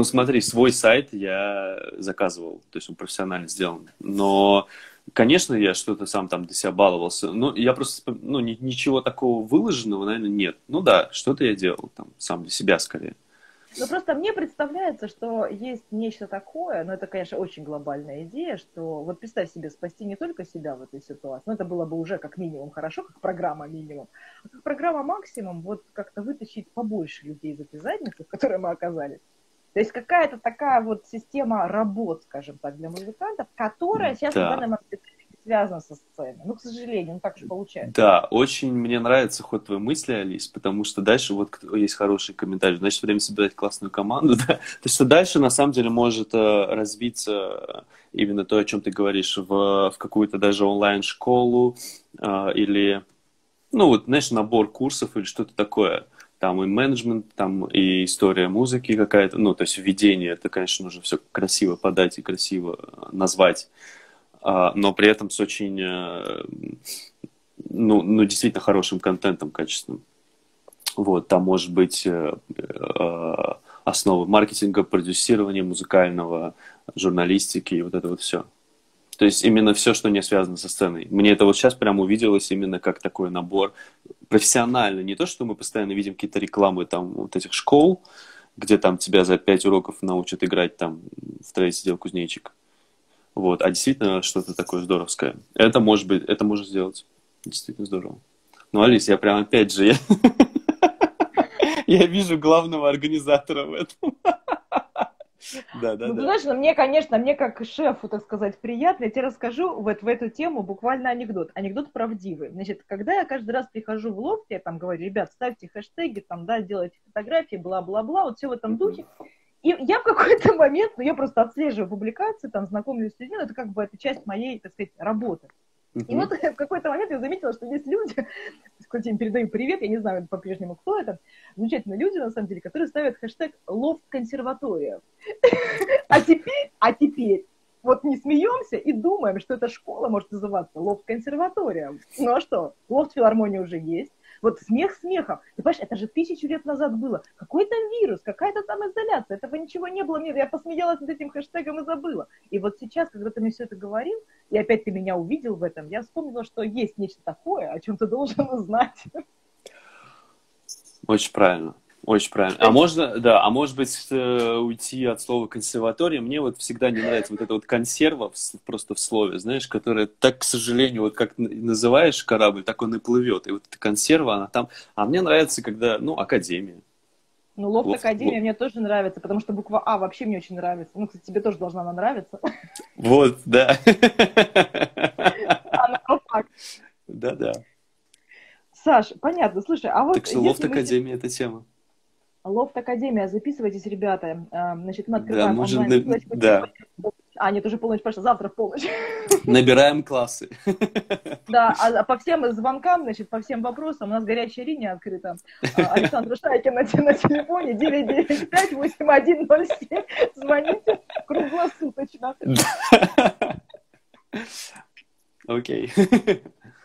смотри, свой сайт я заказывал, то есть он профессионально сделан. Но, конечно, я что-то сам там до себя баловался. Но я просто, ну, ничего такого выложенного, наверное, нет. Ну да, что-то я делал там сам для себя скорее. Ну, просто мне представляется, что есть нечто такое, но это, конечно, очень глобальная идея, что вот представь себе, спасти не только себя в этой ситуации, но это было бы уже как минимум хорошо, как программа минимум, а как программа максимум, вот как-то вытащить побольше людей из этой задницы, в которой мы оказались. То есть какая-то такая вот система работ, скажем так, для музыкантов, которая сейчас да. в данный момент связана со сценой. Ну, к сожалению, ну, так же получается. Да, очень мне нравится ход твоей мысли, Алис, потому что дальше вот есть хороший комментарий. Значит, время собирать классную команду, да? То есть, что дальше, на самом деле, может развиться именно то, о чем ты говоришь, в, в какую-то даже онлайн-школу или, ну, вот, знаешь, набор курсов или что-то такое. Там и менеджмент, там и история музыки какая-то. Ну, то есть, введение, это, конечно, нужно все красиво подать и красиво назвать. Но при этом с очень, ну, ну, действительно хорошим контентом, качественным. Вот, там может быть основы маркетинга, продюсирования музыкального, журналистики и вот это вот все. То есть именно все, что не связано со сценой. Мне это вот сейчас прямо увиделось именно как такой набор профессионально. Не то, что мы постоянно видим какие-то рекламы там вот этих школ, где там тебя за пять уроков научат играть там в «Трое сидел кузнечик». Вот, а действительно что-то такое здоровское. Это может быть, это можно сделать. Действительно здорово. Ну, Алис, я прям опять же, я, я вижу главного организатора в этом. Да, да, ну, да. Знаешь, мне, конечно, мне как шефу, так сказать, приятно. Я тебе расскажу вот в эту тему буквально анекдот. Анекдот правдивый. Значит, когда я каждый раз прихожу в лофт, я там говорю, ребят, ставьте хэштеги, там, да, делайте фотографии, бла-бла-бла, вот все в этом духе. И я в какой-то момент, ну, я просто отслеживаю публикации, там, знакомлюсь с людьми, ну, это как бы это часть моей, так сказать, работы. Uh-huh. И вот в какой-то момент я заметила, что есть люди, кстати, им передаю привет, я не знаю по-прежнему, кто это, замечательные люди, на самом деле, которые ставят хэштег «Лофт-консерватория». А теперь, а теперь, вот не смеемся и думаем, что эта школа может называться «Лофт-консерватория». Ну, а что? «Лофт Филармония» уже есть. Вот смех смехом. Ты понимаешь, это же тысячу лет назад было. Какой там вирус, какая-то там изоляция. Этого ничего не было. Я посмеялась над этим хэштегом и забыла. И вот сейчас, когда ты мне все это говорил, и опять ты меня увидел в этом, я вспомнила, что есть нечто такое, о чем ты должен узнать. Очень правильно. Очень правильно. А можно, да, а может быть, уйти от слова «консерватория». Мне вот всегда не нравится вот это вот «консерва» просто в слове, знаешь, которая так, к сожалению, вот как называешь корабль, так он и плывет. И вот эта консерва, она там... А мне нравится, когда, ну, академия. Ну, «Лофт-академия» вот, мне тоже нравится, потому что буква «А» вообще мне очень нравится. Ну, кстати, тебе тоже должна она нравиться. Вот, да. Да-да. Саш, понятно. Слушай, а вот... Так что Лофт-академия — это тема. Лофт-академия. Записывайтесь, ребята. Значит, мы открываем да, онлайн. Же... Класс, да. А, нет, уже полночь пошла. Завтра в полночь. Набираем классы. Да, а по всем звонкам, значит, по всем вопросам у нас горячая линия открыта. Александр Шайкин на телефоне девять девять пять восемь один ноль семь. Звоните круглосуточно. Окей.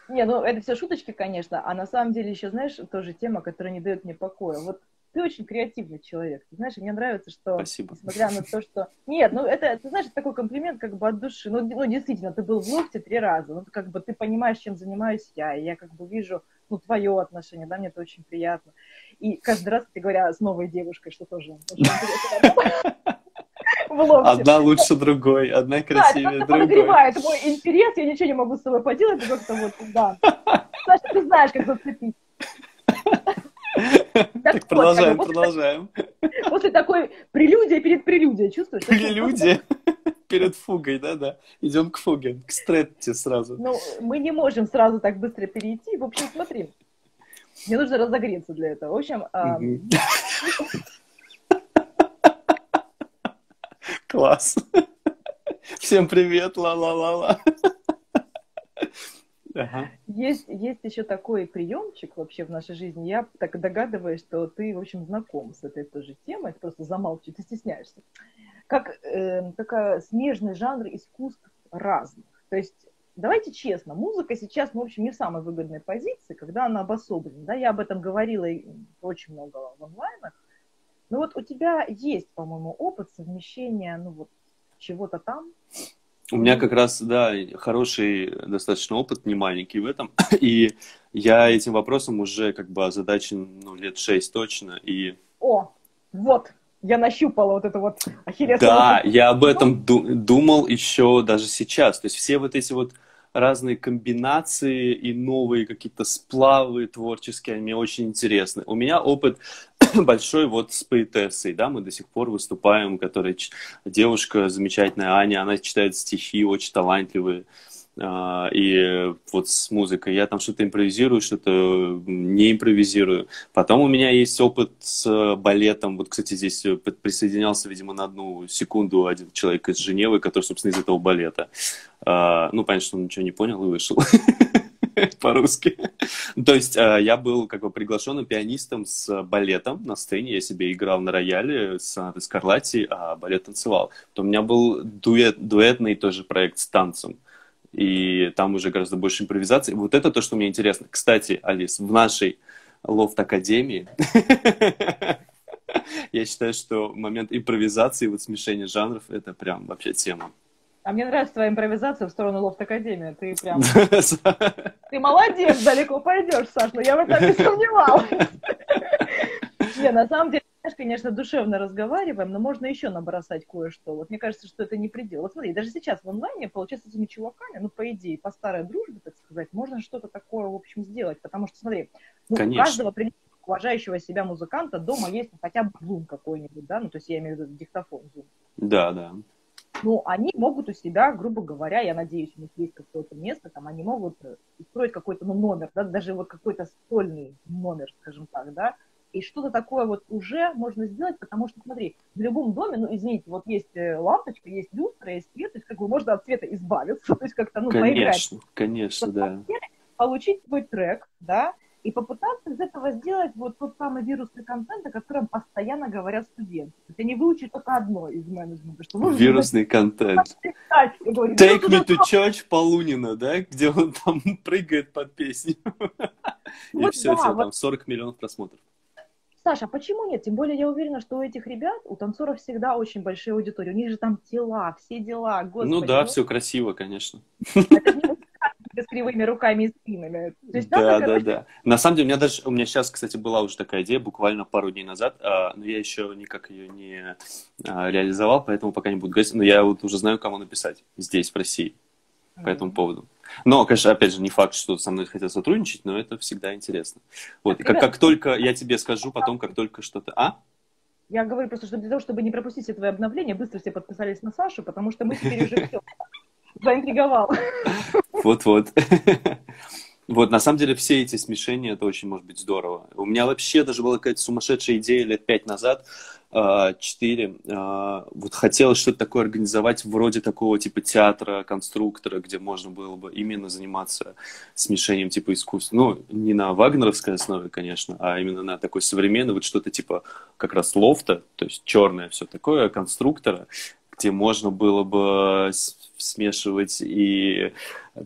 Не, ну это все шуточки, конечно. А на самом деле еще, знаешь, тоже тема, которая не дает мне покоя. Вот ты очень креативный человек. Ты знаешь, мне нравится, что... Спасибо. Несмотря на то, что... Нет, ну это, ты знаешь, такой комплимент как бы от души. Ну, ну действительно, ты был в Лофте три раза. Ну, как бы ты понимаешь, чем занимаюсь я. И я как бы вижу, ну, твое отношение. Да, мне это очень приятно. И каждый раз, кстати говоря, с новой девушкой, что тоже... Одна лучше другой, одна красивее другой. Да, это подогревает мой интерес, я ничего не могу с тобой поделать, ты как-то вот, да. Саша, ты знаешь, как зацепить. Так продолжаем, продолжаем. После такой прелюдии перед прелюдией, чувствуешь? Прелюдия перед фугой, да-да. Идем к фуге, к стретте сразу. Ну, мы не можем сразу так быстро перейти. В общем, смотри, мне нужно разогреться для этого. В общем... Класс. Всем привет, ла-ла-ла-ла. Ага. Есть, есть еще такой приемчик вообще в нашей жизни. Я так догадываюсь, что ты, в общем, знаком с этой тоже темой. Ты просто замолчи, ты стесняешься. Как э, такой смежный жанр искусств разных. То есть, давайте честно, музыка сейчас, в общем, не в самой выгодной позиции, когда она обособлена. Да? Я об этом говорила очень много в онлайнах. Ну вот у тебя есть, по-моему, опыт совмещения, ну вот, чего-то там. У меня как раз, да, хороший достаточно опыт, не маленький в этом. И я этим вопросом уже как бы озадачен, ну, лет шесть точно. И... О, вот, я нащупала вот это вот ахиллесовую. Да, я об этом ду- думал еще даже сейчас. То есть все вот эти вот разные комбинации и новые какие-то сплавы творческие, они мне очень интересны. У меня опыт... большой вот с поэтессой, да, мы до сих пор выступаем, которая девушка замечательная, Аня, она читает стихи очень талантливые, и вот с музыкой я там что-то импровизирую, что-то не импровизирую. Потом у меня есть опыт с балетом, вот, кстати, здесь присоединялся, видимо, на одну секунду один человек из Женевы, который, собственно, из этого балета. Ну, понятно, что он ничего не понял и вышел. По-русски. То есть я был как бы приглашенным пианистом с балетом на сцене. Я себе играл на рояле с сонатой Скарлатти, а балет танцевал. То у меня был дуэт, дуэтный тоже проект с танцем. И там уже гораздо больше импровизации. Вот это то, что мне интересно. Кстати, Алис, в нашей Лофт-академии я считаю, что момент импровизации, вот смешения жанров, это прям вообще тема. А мне нравится твоя импровизация в сторону Лофт-академии. Ты прям... Ты молодец, далеко пойдешь, Саш, но я в этом не сомневалась. Не, на самом деле, знаешь, конечно, душевно разговариваем, но можно еще набросать кое-что. Вот мне кажется, что это не предел. Вот смотри, даже сейчас в онлайне, получается, с этими чуваками, ну, по идее, по старой дружбе, так сказать, можно что-то такое, в общем, сделать. Потому что, смотри, ну, у каждого уважающего себя музыканта дома есть хотя бы зум какой-нибудь, да? Ну, то есть я имею в виду диктофон зум. Да, да. Ну, они могут у себя, грубо говоря, я надеюсь, у них есть какое-то место, там они могут устроить какой-то, ну, номер, да, даже вот какой-то стольный номер, скажем так, да, и что-то такое вот уже можно сделать, потому что, смотри, в любом доме, ну, извините, вот есть лампочка, есть люстра, есть свет, то есть как бы можно от света избавиться, то есть как-то, ну, конечно, поиграть. Конечно, конечно, да. Получить свой трек, да, и попытаться из этого сделать вот тот самый вирусный контент, о котором постоянно говорят студенты. Они выучат только одно из менеджмента. Что вирусный контент. Говорю, Take me to church Полунина, да? Где он там прыгает под песню. Вот и все, да, все вот... там сорок миллионов просмотров. Саша, почему нет? Тем более я уверена, что у этих ребят, у танцоров всегда очень большая аудитория. У них же там тела, все дела. Господи, ну да, ну... все красиво, конечно. С кривыми руками и спинами. То есть, да, да, да, короче... да. На самом деле, у меня даже, у меня сейчас, кстати, была уже такая идея, буквально пару дней назад, а, но я еще никак ее не а, реализовал, поэтому пока не буду говорить, но я вот уже знаю, кому написать здесь, в России, mm-hmm. по этому поводу. Но, конечно, опять же, не факт, что со мной хотят сотрудничать, но это всегда интересно. Вот, как, как только я тебе скажу, потом, как только что-то... А? Я говорю просто, что для того, чтобы не пропустить все твои обновления, быстро все подписались на Сашу, потому что мы теперь уже все... Заинтриговал. Вот-вот. Вот, на самом деле, все эти смешения, это очень может быть здорово. У меня вообще даже была какая-то сумасшедшая идея лет пять назад, четыре, вот хотелось что-то такое организовать, вроде такого типа театра, конструктора, где можно было бы именно заниматься смешением типа искусств. Ну, не на вагнеровской основе, конечно, а именно на такой современной, вот что-то типа как раз лофта, то есть черное все такое, конструктора, где можно было бы смешивать и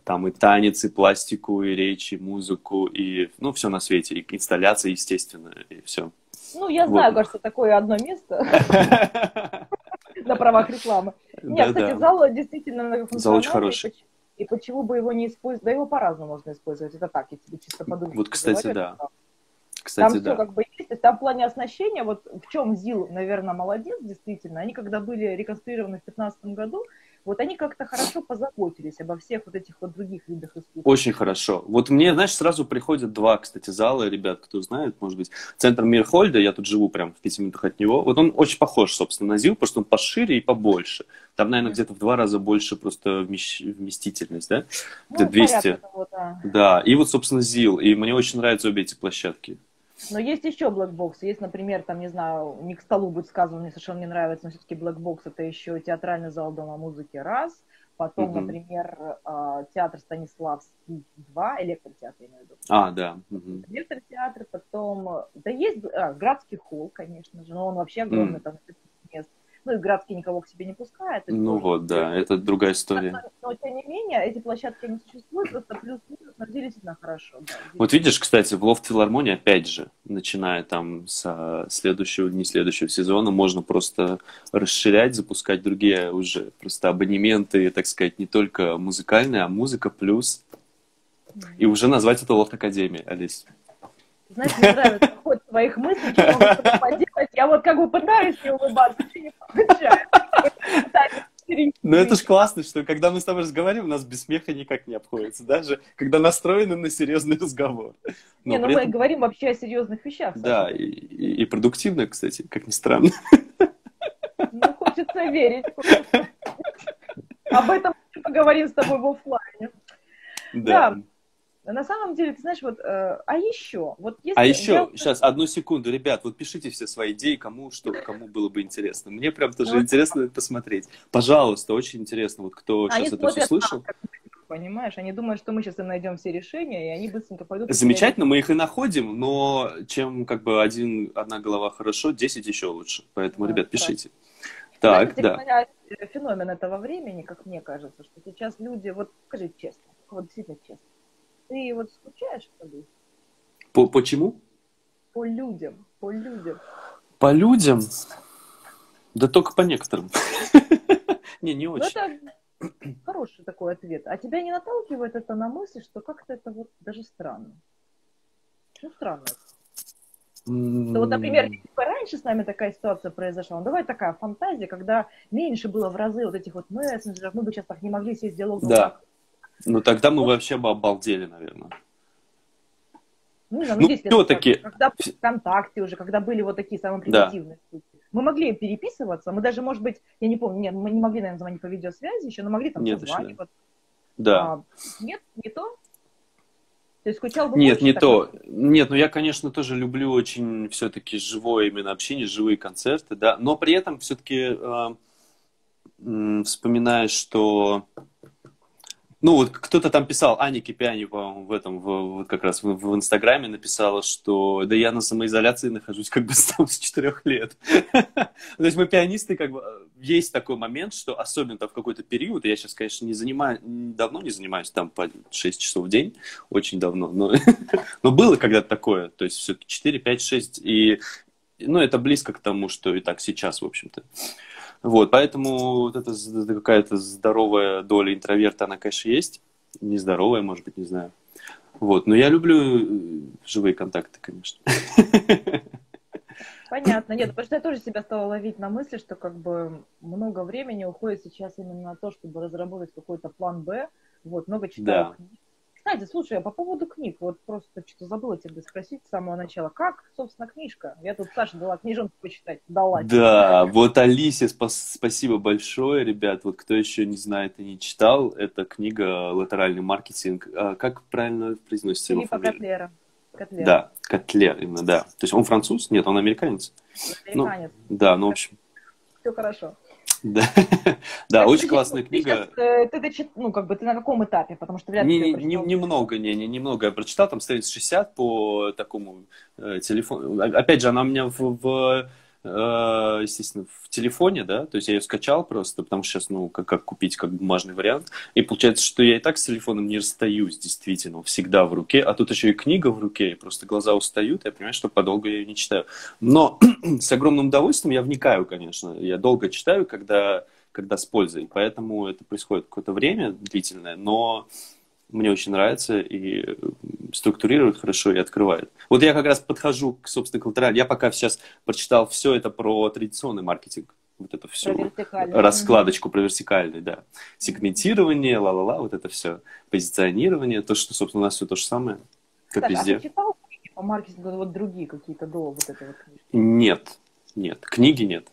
там и танец, и пластику, и речь, и музыку, и ну все на свете, и инсталляции, естественно, и все. Ну, я вот. Знаю, кажется, такое одно место на правах рекламы. Нет, кстати, зал действительно функциональный. И почему бы его не использовать? Да его по-разному можно использовать, это так, я тебе чисто подумала. Вот, кстати, да. Кстати, там да. все как бы есть, там в плане оснащения, вот в чем ЗИЛ, наверное, молодец, действительно, они когда были реконструированы в две тысячи пятнадцатом году, вот они как-то хорошо позаботились обо всех вот этих вот других видах искусства. Очень хорошо. Вот мне, знаешь, сразу приходят два, кстати, зала, ребят, кто знает, может быть, Центр Мирхольда, я тут живу прям в пяти минутах от него, вот он очень похож, собственно, на ЗИЛ, потому что он пошире и побольше. Там, наверное, mm-hmm. где-то в два раза больше просто вместительность, да? Где ну, двести. Того, да. да, и вот, собственно, ЗИЛ, и мне очень нравятся обе эти площадки. Но есть еще Блэкбокс, есть, например, там, не знаю, не к столу будет сказано, мне совершенно не нравится, но все-таки Блэкбокс это еще театральный зал Дома музыки, раз, потом, угу. например, театр Станиславский, два, электротеатр, я имею в виду. А, да. Угу. Электротеатр, потом, да есть а, Градский холл, конечно же, но он вообще огромный, угу. там мест. Ну и Градский никого к себе не пускает. Ну вот, да, это другая история. Но, тем не менее, эти площадки не существуют, просто плюс-минус, но действительно хорошо. Да, вот видишь, кстати, в Лофт Филармонии, опять же, начиная там со следующего, не следующего сезона, можно просто расширять, запускать другие уже просто абонементы, так сказать, не только музыкальные, а музыка плюс. Mm-hmm. И уже назвать это Лофт-академия, Олесь. Знаешь, мне нравится ход твоих мыслей, что могу что-то поделать. Я вот как бы пытаюсь не улыбаться, и не получаю. Ну это ж классно, что когда мы с тобой разговариваем, у нас без смеха никак не обходится. Даже когда настроены на серьезный разговор. Но не, ну этом... мы говорим вообще о серьезных вещах. Да, и, и, и продуктивно, кстати, как ни странно. Ну хочется верить. Хочется. Об этом мы поговорим с тобой в офлайне. Да. да. На самом деле, ты знаешь, вот, э, а еще, вот если... А еще, я... сейчас, одну секунду, ребят, вот пишите все свои идеи, кому что, кому было бы интересно. Мне прям тоже ну, интересно да. посмотреть. Пожалуйста, очень интересно, вот кто они сейчас это все слышал. Как, понимаешь, они думают, что мы сейчас и найдем все решения, и они быстренько пойдут... Замечательно, мы их и находим, но чем как бы один, одна голова хорошо, десять еще лучше. Поэтому, да, ребят, пишите. Так, так да. Феномен этого времени, как мне кажется, что сейчас люди, вот скажи честно, вот действительно честно. Ты вот скучаешь по людям? По, почему? По людям, по людям. По людям? Да только по некоторым. Не, не очень. Хороший такой ответ. А тебя не наталкивает это на мысль, что как-то это вот даже странно? Ну, странно. Вот, например, раньше с нами такая ситуация произошла. Ну, давай такая фантазия, когда меньше было в разы вот этих вот мессенджеров, мы бы сейчас так не могли сесть в диалог. Да. Ну, тогда мы вообще бы обалдели, наверное. Ну, ну, ну все-таки... Когда были ВКонтакте уже, когда были вот такие самые примитивные штуки. Да. Мы могли переписываться, мы даже, может быть, я не помню, нет, мы не могли, наверное, звонить по видеосвязи еще, но могли там созваниваться. Да. А, нет, не то? Ты скучал бы Нет, не то. Раз? Нет, ну я, конечно, тоже люблю очень все-таки живое именно общение, живые концерты, да, но при этом все-таки э, вспоминаю, что... Ну, вот кто-то там писал, Аня Кипяни, по-моему, в этом, в, вот как раз в, в Инстаграме написала, что да я на самоизоляции нахожусь как бы там с четырех лет. То есть мы пианисты, как бы, есть такой момент, что особенно там в какой-то период, я сейчас, конечно, не занимаюсь, давно не занимаюсь там по шесть часов в день, очень давно, но, но было когда-то такое, то есть все-таки четыре, пять, шесть, и, ну, это близко к тому, что и так сейчас, в общем-то. Вот, поэтому вот это какая-то здоровая доля интроверта, она, конечно, есть. Нездоровая, может быть, не знаю. Вот, но я люблю живые контакты, конечно. Понятно. Нет, потому что я тоже себя стала ловить на мысли, что как бы много времени уходит сейчас именно на то, чтобы разработать какой-то план Б. Вот, много читаю. Да. Кстати, слушай, а по поводу книг, вот просто что-то забыла тебя спросить с самого начала. Как, собственно, книжка? Я тут Саше дала книжонку почитать. Дала. Да, вот Алисе спас- спасибо большое, ребят. Вот кто еще не знает и не читал, это книга «Латеральный маркетинг». А, как правильно произносится его фамилия? Котлера. Котлер. Да, Котлер, именно, да. То есть он француз? Нет, он американец. Американец. Ну, да, ну, в общем. Все хорошо. Да, да, очень классная книга. Ну, как бы ты на каком этапе? Потому что вряд ли. Немного, не, не, немного. Я прочитал, там страниц шестьдесят по такому телефону. Опять же, она у меня в, естественно, в телефоне, да, то есть я ее скачал просто, потому что сейчас, ну, как купить, как бумажный вариант. И получается, что я и так с телефоном не расстаюсь, действительно, всегда в руке. А тут еще и книга в руке, и просто глаза устают, я понимаю, что подолгу я ее не читаю. Но с огромным удовольствием я вникаю, конечно. Я долго читаю, когда, когда с пользой. Поэтому это происходит какое-то время длительное, но мне очень нравится и структурирует хорошо и открывает. Вот я как раз подхожу к, собственно, к латераль. Я пока сейчас прочитал все это про традиционный маркетинг. Вот это все. Раскладочку про вертикальный, да. Сегментирование, ла-ла-ла, вот это все. Позиционирование, то, что, собственно, у нас все то же самое, как так, везде. А ты читал книги по маркетингу, вот другие какие-то до вот этой вот книжки? Нет, нет, книги нет.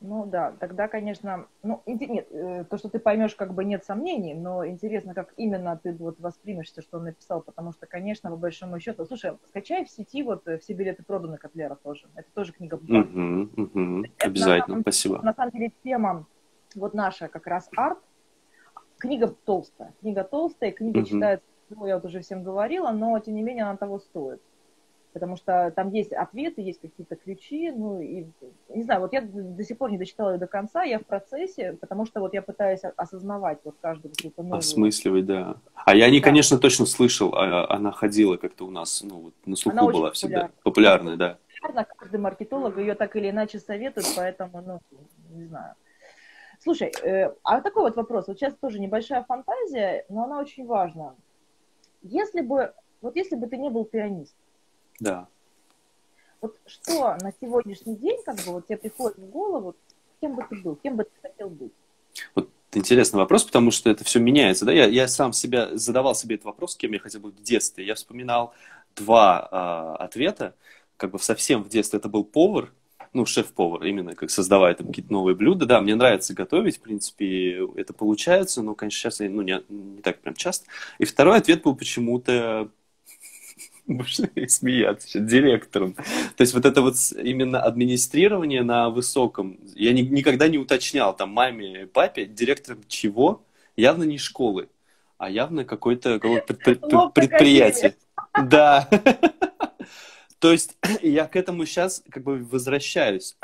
Ну да, тогда, конечно, ну, нет, то, что ты поймешь, как бы нет сомнений, но интересно, как именно ты вот воспримешь все, что он написал, потому что, конечно, по большому счету, слушай, скачай в сети, вот все билеты проданы Котлера тоже, это тоже книга. Угу, угу. Обязательно, на самом, спасибо. На самом деле тема вот наша как раз арт, книга толстая, книга толстая, книга угу. читается, ну, я вот уже всем говорила, но, тем не менее, она того стоит. Потому что там есть ответы, есть какие-то ключи, ну, и, не знаю, вот я до сих пор не дочитала ее до конца, я в процессе, потому что вот я пытаюсь осознавать вот каждую какую-то новую... Осмысливать, да. А я не, да. конечно, точно слышал, а, она ходила как-то у нас, ну, вот на слуху она была всегда. Популярная, да. Популярна, каждый маркетолог ее так или иначе советует, поэтому, ну, не знаю. Слушай, э, а такой вот вопрос, вот сейчас тоже небольшая фантазия, но она очень важна. Если бы, вот если бы ты не был пианист, да. Вот что на сегодняшний день, как бы, вот тебе приходит в голову, кем бы ты был, кем бы ты хотел быть? Вот интересный вопрос, потому что это все меняется, да? Я, я сам себя задавал себе этот вопрос, кем я хотел быть в детстве. Я вспоминал два э, ответа, как бы совсем в детстве это был повар, ну, шеф-повар, именно как создавая там какие-то новые блюда. Да, мне нравится готовить, в принципе, это получается, но, конечно, сейчас я, ну, не, не так прям часто. И второй ответ был почему-то больше смеяться, директором. То есть вот это вот именно администрирование на высоком. Я ни, никогда не уточнял там маме и папе, директором чего? Явно не школы, а явно какое-то предприятие. Да. То есть я к этому сейчас как бы возвращаюсь.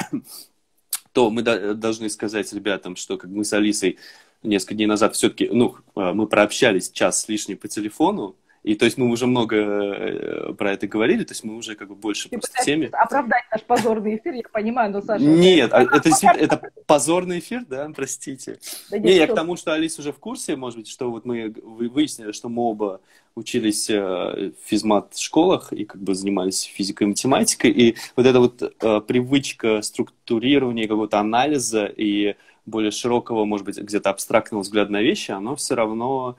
То мы должны сказать ребятам, что как мы с Алисой несколько дней назад все-таки, ну, мы прообщались час с лишним по телефону, и то есть мы уже много про это говорили, то есть мы уже как бы больше ты просто в теме. Оправдать наш позорный эфир, я понимаю, но, Саша... Нет, это, это, это позорный эфир, да, простите. Да нет, не, я что? К тому, что Алиса уже в курсе, может быть, что вот мы выяснили, что мы оба учились в физмат-школах и как бы занимались физикой и математикой, и вот эта вот привычка структурирования, какого-то анализа и более широкого, может быть, где-то абстрактного взгляда на вещи, оно все равно...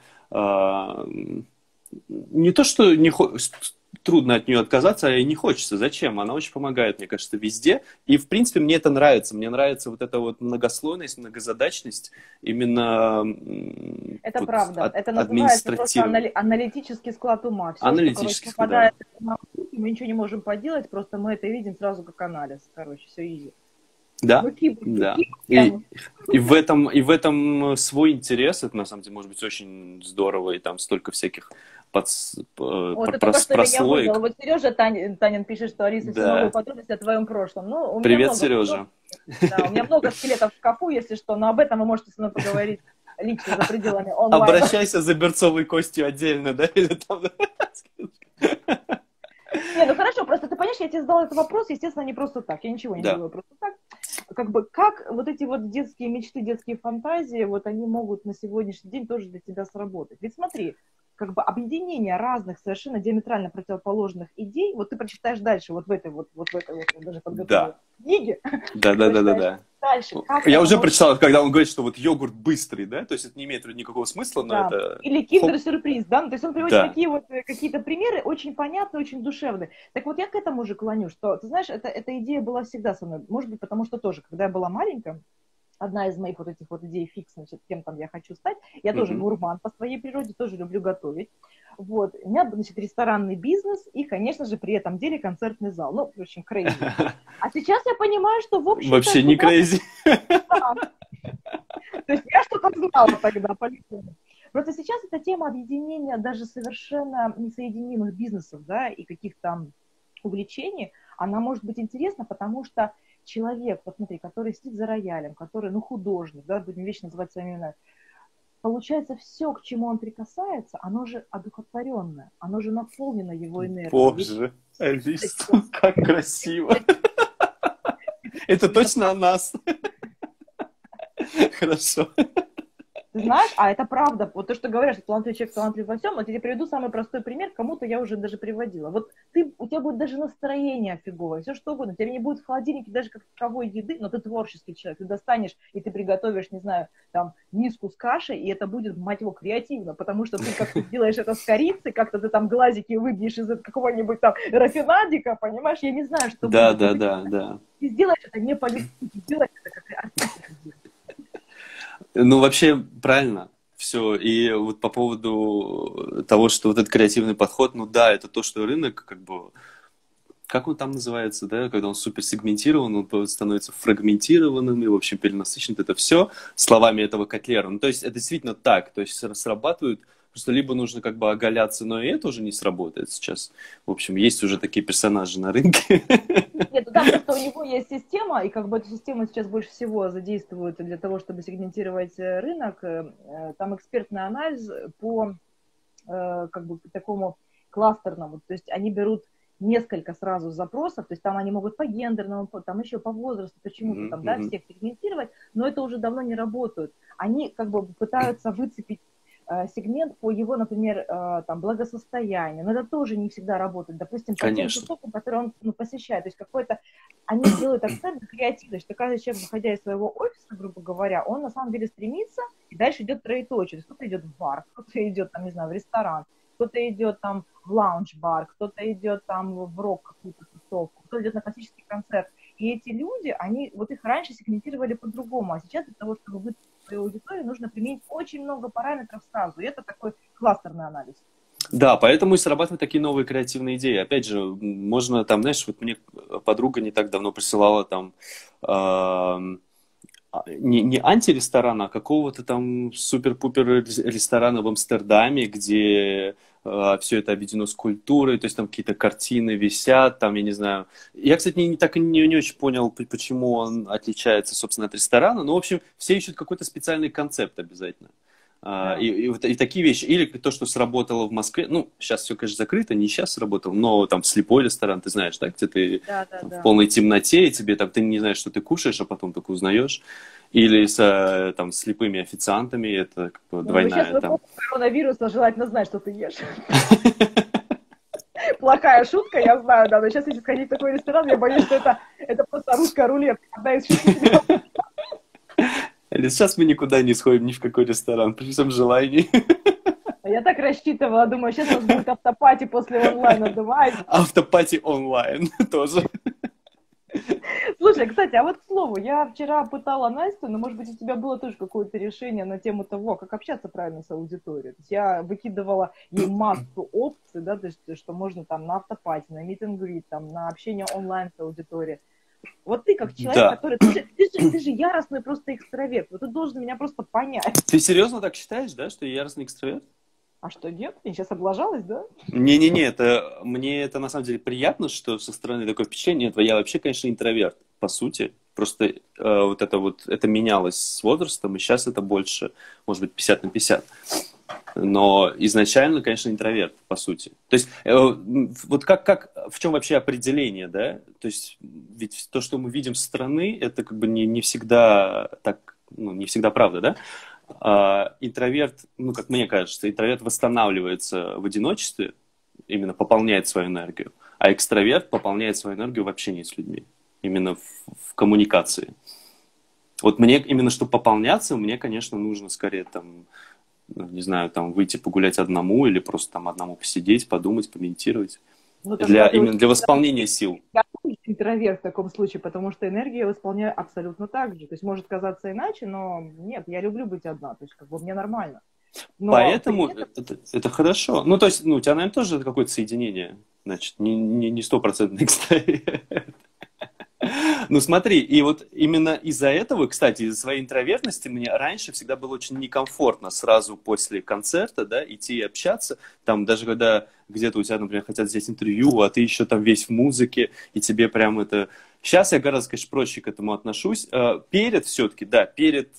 Не то, что не хо... трудно от нее отказаться, а и не хочется. Зачем? Она очень помогает, мне кажется, везде. И, в принципе, мне это нравится. Мне нравится вот эта вот многослойность, многозадачность. Именно... Это вот правда. От... Это называется просто анали... аналитический склад ума. Все, аналитический, что, короче, да. Мы ничего не можем поделать, просто мы это видим сразу как анализ. Короче, все easy. Да, руки, руки, да. Руки, и, и, в этом, и в этом свой интерес, это на самом деле может быть очень здорово, и там столько всяких под, вот про, прос, только, прослоек. Вот Сережа Тань, Танин пишет, что Алиса, да. все новые подробности о твоем прошлом. Ну, привет, много, Сережа. Да, у меня много скелетов в шкафу, если что, но об этом вы можете со мной поговорить лично за пределами онлайн. Обращайся за берцовой костью отдельно, да? Или там... Не, ну хорошо, просто ты понимаешь, я тебе задала этот вопрос, естественно, не просто так, я ничего не да. делаю просто так. Как бы, как вот эти вот детские мечты, детские фантазии, вот они могут на сегодняшний день тоже для тебя сработать? Ведь смотри, как бы объединение разных совершенно диаметрально противоположных идей, вот ты прочитаешь дальше, вот в этой вот, вот в этой вот, даже подготовленной да. книге. Да-да-да-да-да. дальше? Как я уже может... прочитал, когда он говорит, что вот йогурт быстрый, да? То есть это не имеет никакого смысла, но да. это... Или киндер-сюрприз, да? Ну, то есть он приводит да. такие вот какие-то примеры, очень понятные, очень душевные. Так вот я к этому же клоню, что, ты знаешь, это, эта идея была всегда со мной. Может быть, потому что тоже, когда я была маленькая, одна из моих вот этих вот идей фикс, значит, кем там я хочу стать. Я mm-hmm. тоже гурман по своей природе, тоже люблю готовить. Вот. У меня, значит, ресторанный бизнес и, конечно же, при этом деле концертный зал. Ну, в общем, крейзи. А сейчас я понимаю, что, в общем... Вообще не крейзи. То есть я что-то знала тогда, по-любому. Просто сейчас эта тема объединения даже совершенно несоединимых бизнесов, да, и каких-то увлечений, она может быть интересна, потому что человек, вот смотри, который сидит за роялем, который, ну, художник, да, будем вечно называть своими именами, получается, все, к чему он прикасается, оно же одухотворенное, оно же наполнено его энергией. Боже, Эльвис, как красиво! Это точно о нас. Хорошо. Ты знаешь, а это правда. Вот то, что говорят, что талантливый человек талантлив во всем, вот я тебе приведу самый простой пример, кому-то я уже даже приводила. Вот ты, у тебя будет даже настроение фиговое, все что угодно. У тебя не будет в холодильнике даже как таковой еды, но ты творческий человек. Ты достанешь, и ты приготовишь, не знаю, там, миску с кашей, и это будет, мать его, креативно, потому что ты как-то делаешь это с корицей, как-то ты там глазики выбьешь из какого-нибудь там рафинадика, понимаешь? Я не знаю, что... Да, да, да, да. Ты сделаешь это не по-любви, ты сделаешь это как-то... Ну, вообще, правильно все. И вот по поводу того, что вот этот креативный подход, ну да, это то, что рынок, как бы, как он там называется, да, когда он суперсегментирован, он становится фрагментированным и, в общем, перенасыщен. Это все словами этого Котлера. Ну, то есть, это действительно так. То есть, срабатывают, просто либо нужно как бы оголяться, но и это уже не сработает сейчас. В общем, есть уже такие персонажи на рынке. Нет, да, просто у него есть система, и как бы эту систему сейчас больше всего задействуют для того, чтобы сегментировать рынок. Там экспертный анализ по как бы такому кластерному. То есть они берут несколько сразу запросов, то есть там они могут по гендерному, там еще по возрасту, почему-то там, да, всех сегментировать, но это уже давно не работает. Они как бы пытаются выцепить сегмент по его, например, там, благосостоянию. Но это тоже не всегда работает. Допустим, по тем кусокам, которые он, ну, посещает. То есть какой-то... Они делают акцент на креативность. Что каждый человек, выходя из своего офиса, грубо говоря, он на самом деле стремится, и дальше идет троеточие. Кто-то идет в бар, кто-то идет, там, не знаю, в ресторан, кто-то идет там в лаунж-бар, кто-то идет там в рок какую-то тусовку, кто-то идет на классический концерт. И эти люди, они, вот их раньше сегментировали по-другому, а сейчас для того, чтобы вы свою аудиторию, нужно применить очень много параметров сразу. И это такой кластерный анализ. Да, поэтому и срабатывают такие новые креативные идеи. Опять же, можно там, знаешь, вот мне подруга не так давно присылала там э, не, не антиресторана, а какого-то там супер-пупер ресторана в Амстердаме, где э, все это объединено с культурой, то есть там какие-то картины висят, там, я не знаю. Я, кстати, не, так и не, не очень понял, почему он отличается, собственно, от ресторана, но, в общем, все ищут какой-то специальный концепт обязательно. Yeah. И, и, и, и такие вещи. Или то, что сработало в Москве. Ну, сейчас все, конечно, закрыто, не сейчас сработало, но там слепой ресторан, ты знаешь, да, где ты yeah, yeah, yeah. в полной темноте, и тебе там ты не знаешь, что ты кушаешь, а потом только узнаешь. Или с там, слепыми официантами, это как бы, ну, двойная... Сейчас там... коронавируса желательно знать, что ты ешь. Плохая шутка, я знаю, да, но сейчас если сходить в такой ресторан, я боюсь, что это, это просто русская рулетка. Одна из шуток. Сейчас мы никуда не сходим, ни в какой ресторан, при всем желании. Я так рассчитывала, думаю, сейчас у нас будет автопати после онлайна, давай. Автопати онлайн тоже. Слушай, кстати, а вот к слову, я вчера пытала Настю, но, может быть, у тебя было тоже какое-то решение на тему того, как общаться правильно с аудиторией. То есть я выкидывала ей массу опций, да, то есть, что можно там на автопати, на митинг-грид, там, на общение онлайн с аудиторией. Вот ты как человек, да. который... Ты же, ты, же, ты же яростный просто экстраверт. Вот ты должен меня просто понять. Ты серьезно так считаешь, да, что я яростный экстраверт? А что, нет? Я сейчас облажалась, да? Не-не-не, это мне это на самом деле приятно, что со стороны такое впечатление. Нет, я вообще, конечно, интроверт, по сути. Просто э, вот это вот, это менялось с возрастом, и сейчас это больше, может быть, пятьдесят на пятьдесят. Но изначально, конечно, интроверт, по сути. То есть, вот как, как, в чем вообще определение, да? То есть, ведь то, что мы видим со стороны, это как бы не, не всегда так, ну, не всегда правда, да? А, интроверт, ну, как мне кажется, интроверт восстанавливается в одиночестве, именно пополняет свою энергию, а экстраверт пополняет свою энергию в общении с людьми, именно в, в коммуникации. Вот мне именно, чтобы пополняться, мне, конечно, нужно скорее там, не знаю, там выйти погулять одному или просто там одному посидеть, подумать, помедитировать. Ну, для, именно для восполнения сил. Я интроверт в таком случае, потому что энергию я восполняю абсолютно так же. То есть может казаться иначе, но нет, я люблю быть одна. То есть как бы мне нормально. Но поэтому это... Это, это хорошо. Ну, то есть ну, у тебя, наверное, тоже какое-то соединение. Значит, не стопроцентный экстраверт. Ну, смотри, и вот именно из-за этого, кстати, из-за своей интровертности мне раньше всегда было очень некомфортно сразу после концерта, да, идти общаться, там, даже когда где-то у тебя, например, хотят взять интервью, а ты еще там весь в музыке, и тебе прям это... Сейчас я гораздо, конечно, проще к этому отношусь. Перед все-таки, да, перед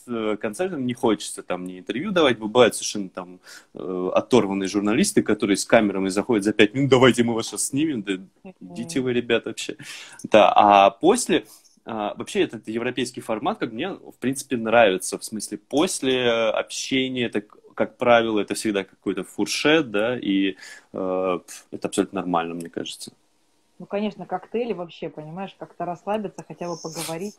концертом не хочется там не интервью давать. Бывают совершенно там оторванные журналисты, которые с камерами заходят за пять минут. Давайте мы вас сейчас снимем. Да, идите вы, ребята, вообще. Да, а после... Вообще этот европейский формат, как мне, в принципе, нравится. В смысле, после общения, это, как правило, это всегда какой-то фуршет, да, и это абсолютно нормально, мне кажется. Ну, конечно, коктейли вообще, понимаешь, как-то расслабиться, хотя бы поговорить.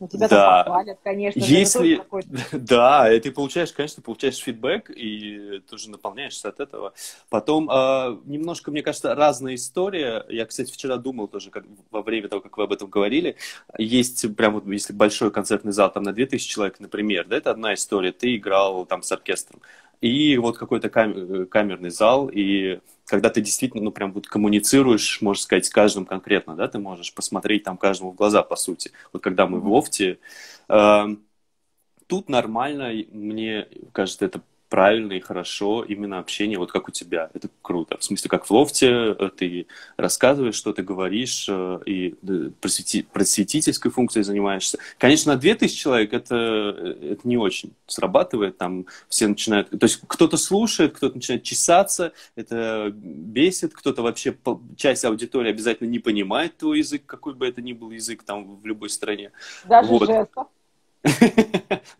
Ну, тебя да. там похвалят, конечно. Если... Это да, и ты получаешь, конечно, получаешь фидбэк и тоже наполняешься от этого. Потом э, немножко, мне кажется, разная история. Я, кстати, вчера думал тоже, как, во время того, как вы об этом говорили. Есть прям вот, если большой концертный зал, там на две тысячи человек, например, да, это одна история. Ты играл там с оркестром. И вот какой-то кам- камерный зал, и когда ты действительно, ну, прям вот коммуницируешь, можно сказать, с каждым конкретно, да, ты можешь посмотреть там каждому в глаза, по сути. Вот когда мы в Лофте, э, тут нормально, мне кажется, это правильно и хорошо, именно общение, вот как у тебя, это круто. В смысле, как в Лофте, ты рассказываешь, что ты говоришь, и просветительской функцией занимаешься. Конечно, на две тысячи человек это, это не очень срабатывает, там все начинают, то есть кто-то слушает, кто-то начинает чесаться, это бесит, кто-то вообще, часть аудитории обязательно не понимает твой язык, какой бы это ни был язык там в любой стране. Даже вот. Жестов.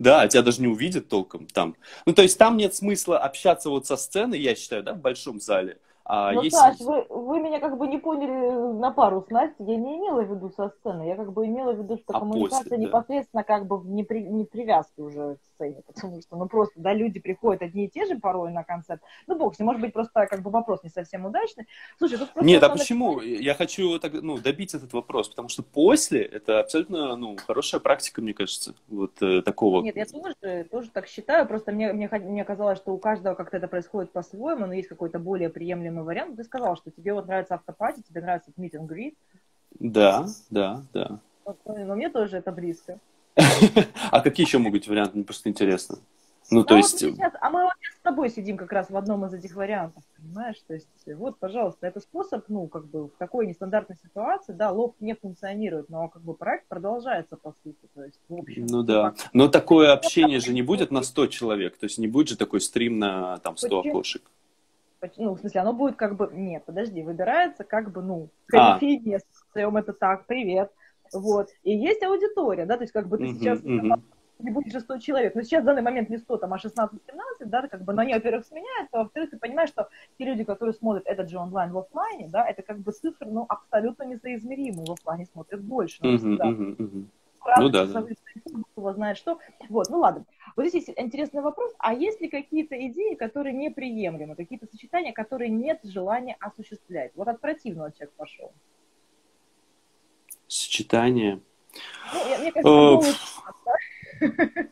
Да, тебя даже не увидят толком там. Ну, то есть там нет смысла общаться вот со сцены, я считаю, да, в большом зале. А ну, есть... Саш, вы, вы меня как бы не поняли на пару с Настей, я не имела в виду со сцены, я как бы имела в виду, что а коммуникация после, да. непосредственно как бы не, при, не привязки уже к сцене, потому что, ну, просто, да, люди приходят одни и те же порой на концерт, ну, бог с ним, может быть, просто как бы вопрос не совсем удачный. Слушай, тут просто... Нет, а почему? Начинает... Я хочу так, ну, добить этот вопрос, потому что после, это абсолютно, ну, хорошая практика, мне кажется, вот э, такого. Нет, я тоже, тоже так считаю, просто мне, мне, мне казалось, что у каждого как-то это происходит по-своему, но есть какой-то более приемлемый вариант. Ты сказал, что тебе вот нравится автопати, тебе нравится meet and greet. Да, да, да. Но, но мне тоже это близко. А какие еще могут быть варианты? Мне просто интересно. Ну, то есть... А мы вот с тобой сидим как раз в одном из этих вариантов, понимаешь? То есть, вот, пожалуйста, это способ, ну, как бы, в такой нестандартной ситуации, да, Лофт не функционирует, но, как бы, проект продолжается, по сути, то есть, в общем. Ну, да. Но такое общение же не будет на сто человек, то есть, не будет же такой стрим на, там, сто окошек. Ну, в смысле, оно будет как бы... Нет, подожди, выбирается как бы, ну, кофейня, сдаем это так, привет, вот. И есть аудитория, да, то есть как бы ты uh-huh, сейчас uh-huh. не будешь же сто человек, но сейчас в данный момент не сто, там, а шестнадцать-семнадцать, да, как бы, но они, во-первых, сменяются, а во-вторых, ты понимаешь, что те люди, которые смотрят этот же онлайн в офлайне, да, это как бы цифры, ну, абсолютно несоизмеримые, в офлайне смотрят больше, ну, uh-huh, uh-huh, uh-huh. Ну да, да. Знает, что. Вот, ну ладно. Вот здесь есть интересный вопрос. А есть ли какие-то идеи, которые неприемлемы, какие-то сочетания, которые нет желания осуществлять? Вот от противного человек пошел. Сочетание. Ну, мне кажется, новый...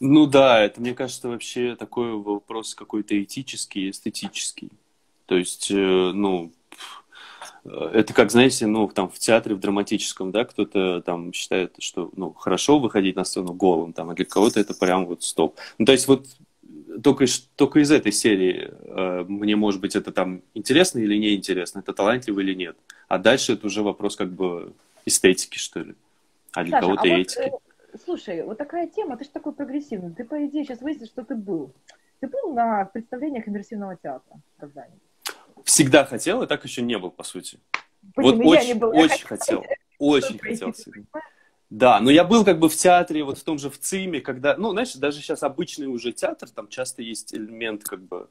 ну да, это, мне кажется, вообще такой вопрос какой-то этический, эстетический. То есть, ну... Это как, знаете, ну, там, в театре, в драматическом, да, кто-то там считает, что, ну, хорошо выходить на сцену голым, там, а для кого-то это прям вот стоп. Ну, то есть вот только, только из этой серии э, мне, может быть, это там интересно или неинтересно, это талантливо или нет. А дальше это уже вопрос как бы эстетики, что ли, а для Саша, кого-то а вот, этики. Э, слушай, вот такая тема, ты же такой прогрессивный, ты, по идее, сейчас выяснишь, что ты был. Ты был на представлениях иммерсивного театра когда-нибудь? Всегда хотел, и так еще не был, по сути. Блин, вот очень, очень хотел. Очень хотел. Да, но я был как бы в театре, вот в том же в ЦИМе, когда... Ну, знаешь, даже сейчас обычный уже театр, там часто есть элемент как бы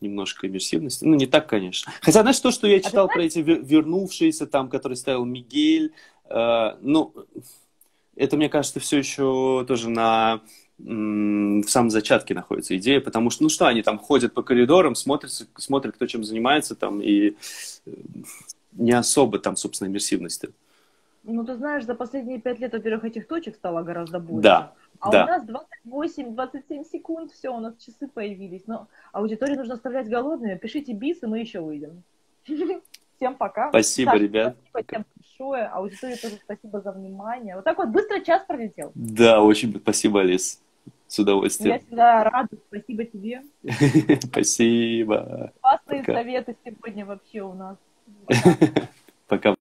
немножко иммерсивности. Ну, не так, конечно. Хотя, знаешь, то, что я читал а про эти вернувшиеся, там, которые ставил Мигель, э, ну... это, мне кажется, все еще тоже на... в самом зачатке находится идея, потому что, ну что, они там ходят по коридорам, смотрят, смотрят, кто чем занимается, там, и не особо там, собственно, иммерсивности. Ну, ты знаешь, за последние пять лет, во-первых, этих точек стало гораздо больше. Да, а да. У нас двадцать восемь двадцать семь секунд, все, у нас часы появились. Но аудиторию нужно оставлять голодными. Пишите бис, и мы еще выйдем. Всем пока. Спасибо, Саша, ребят. Спасибо всем большое. Аудитории тоже спасибо за внимание. Вот так вот быстро час пролетел. Да, очень спасибо, Алис. С удовольствием. Я всегда рада. Спасибо тебе. Спасибо. Классные советы сегодня вообще у нас. Пока.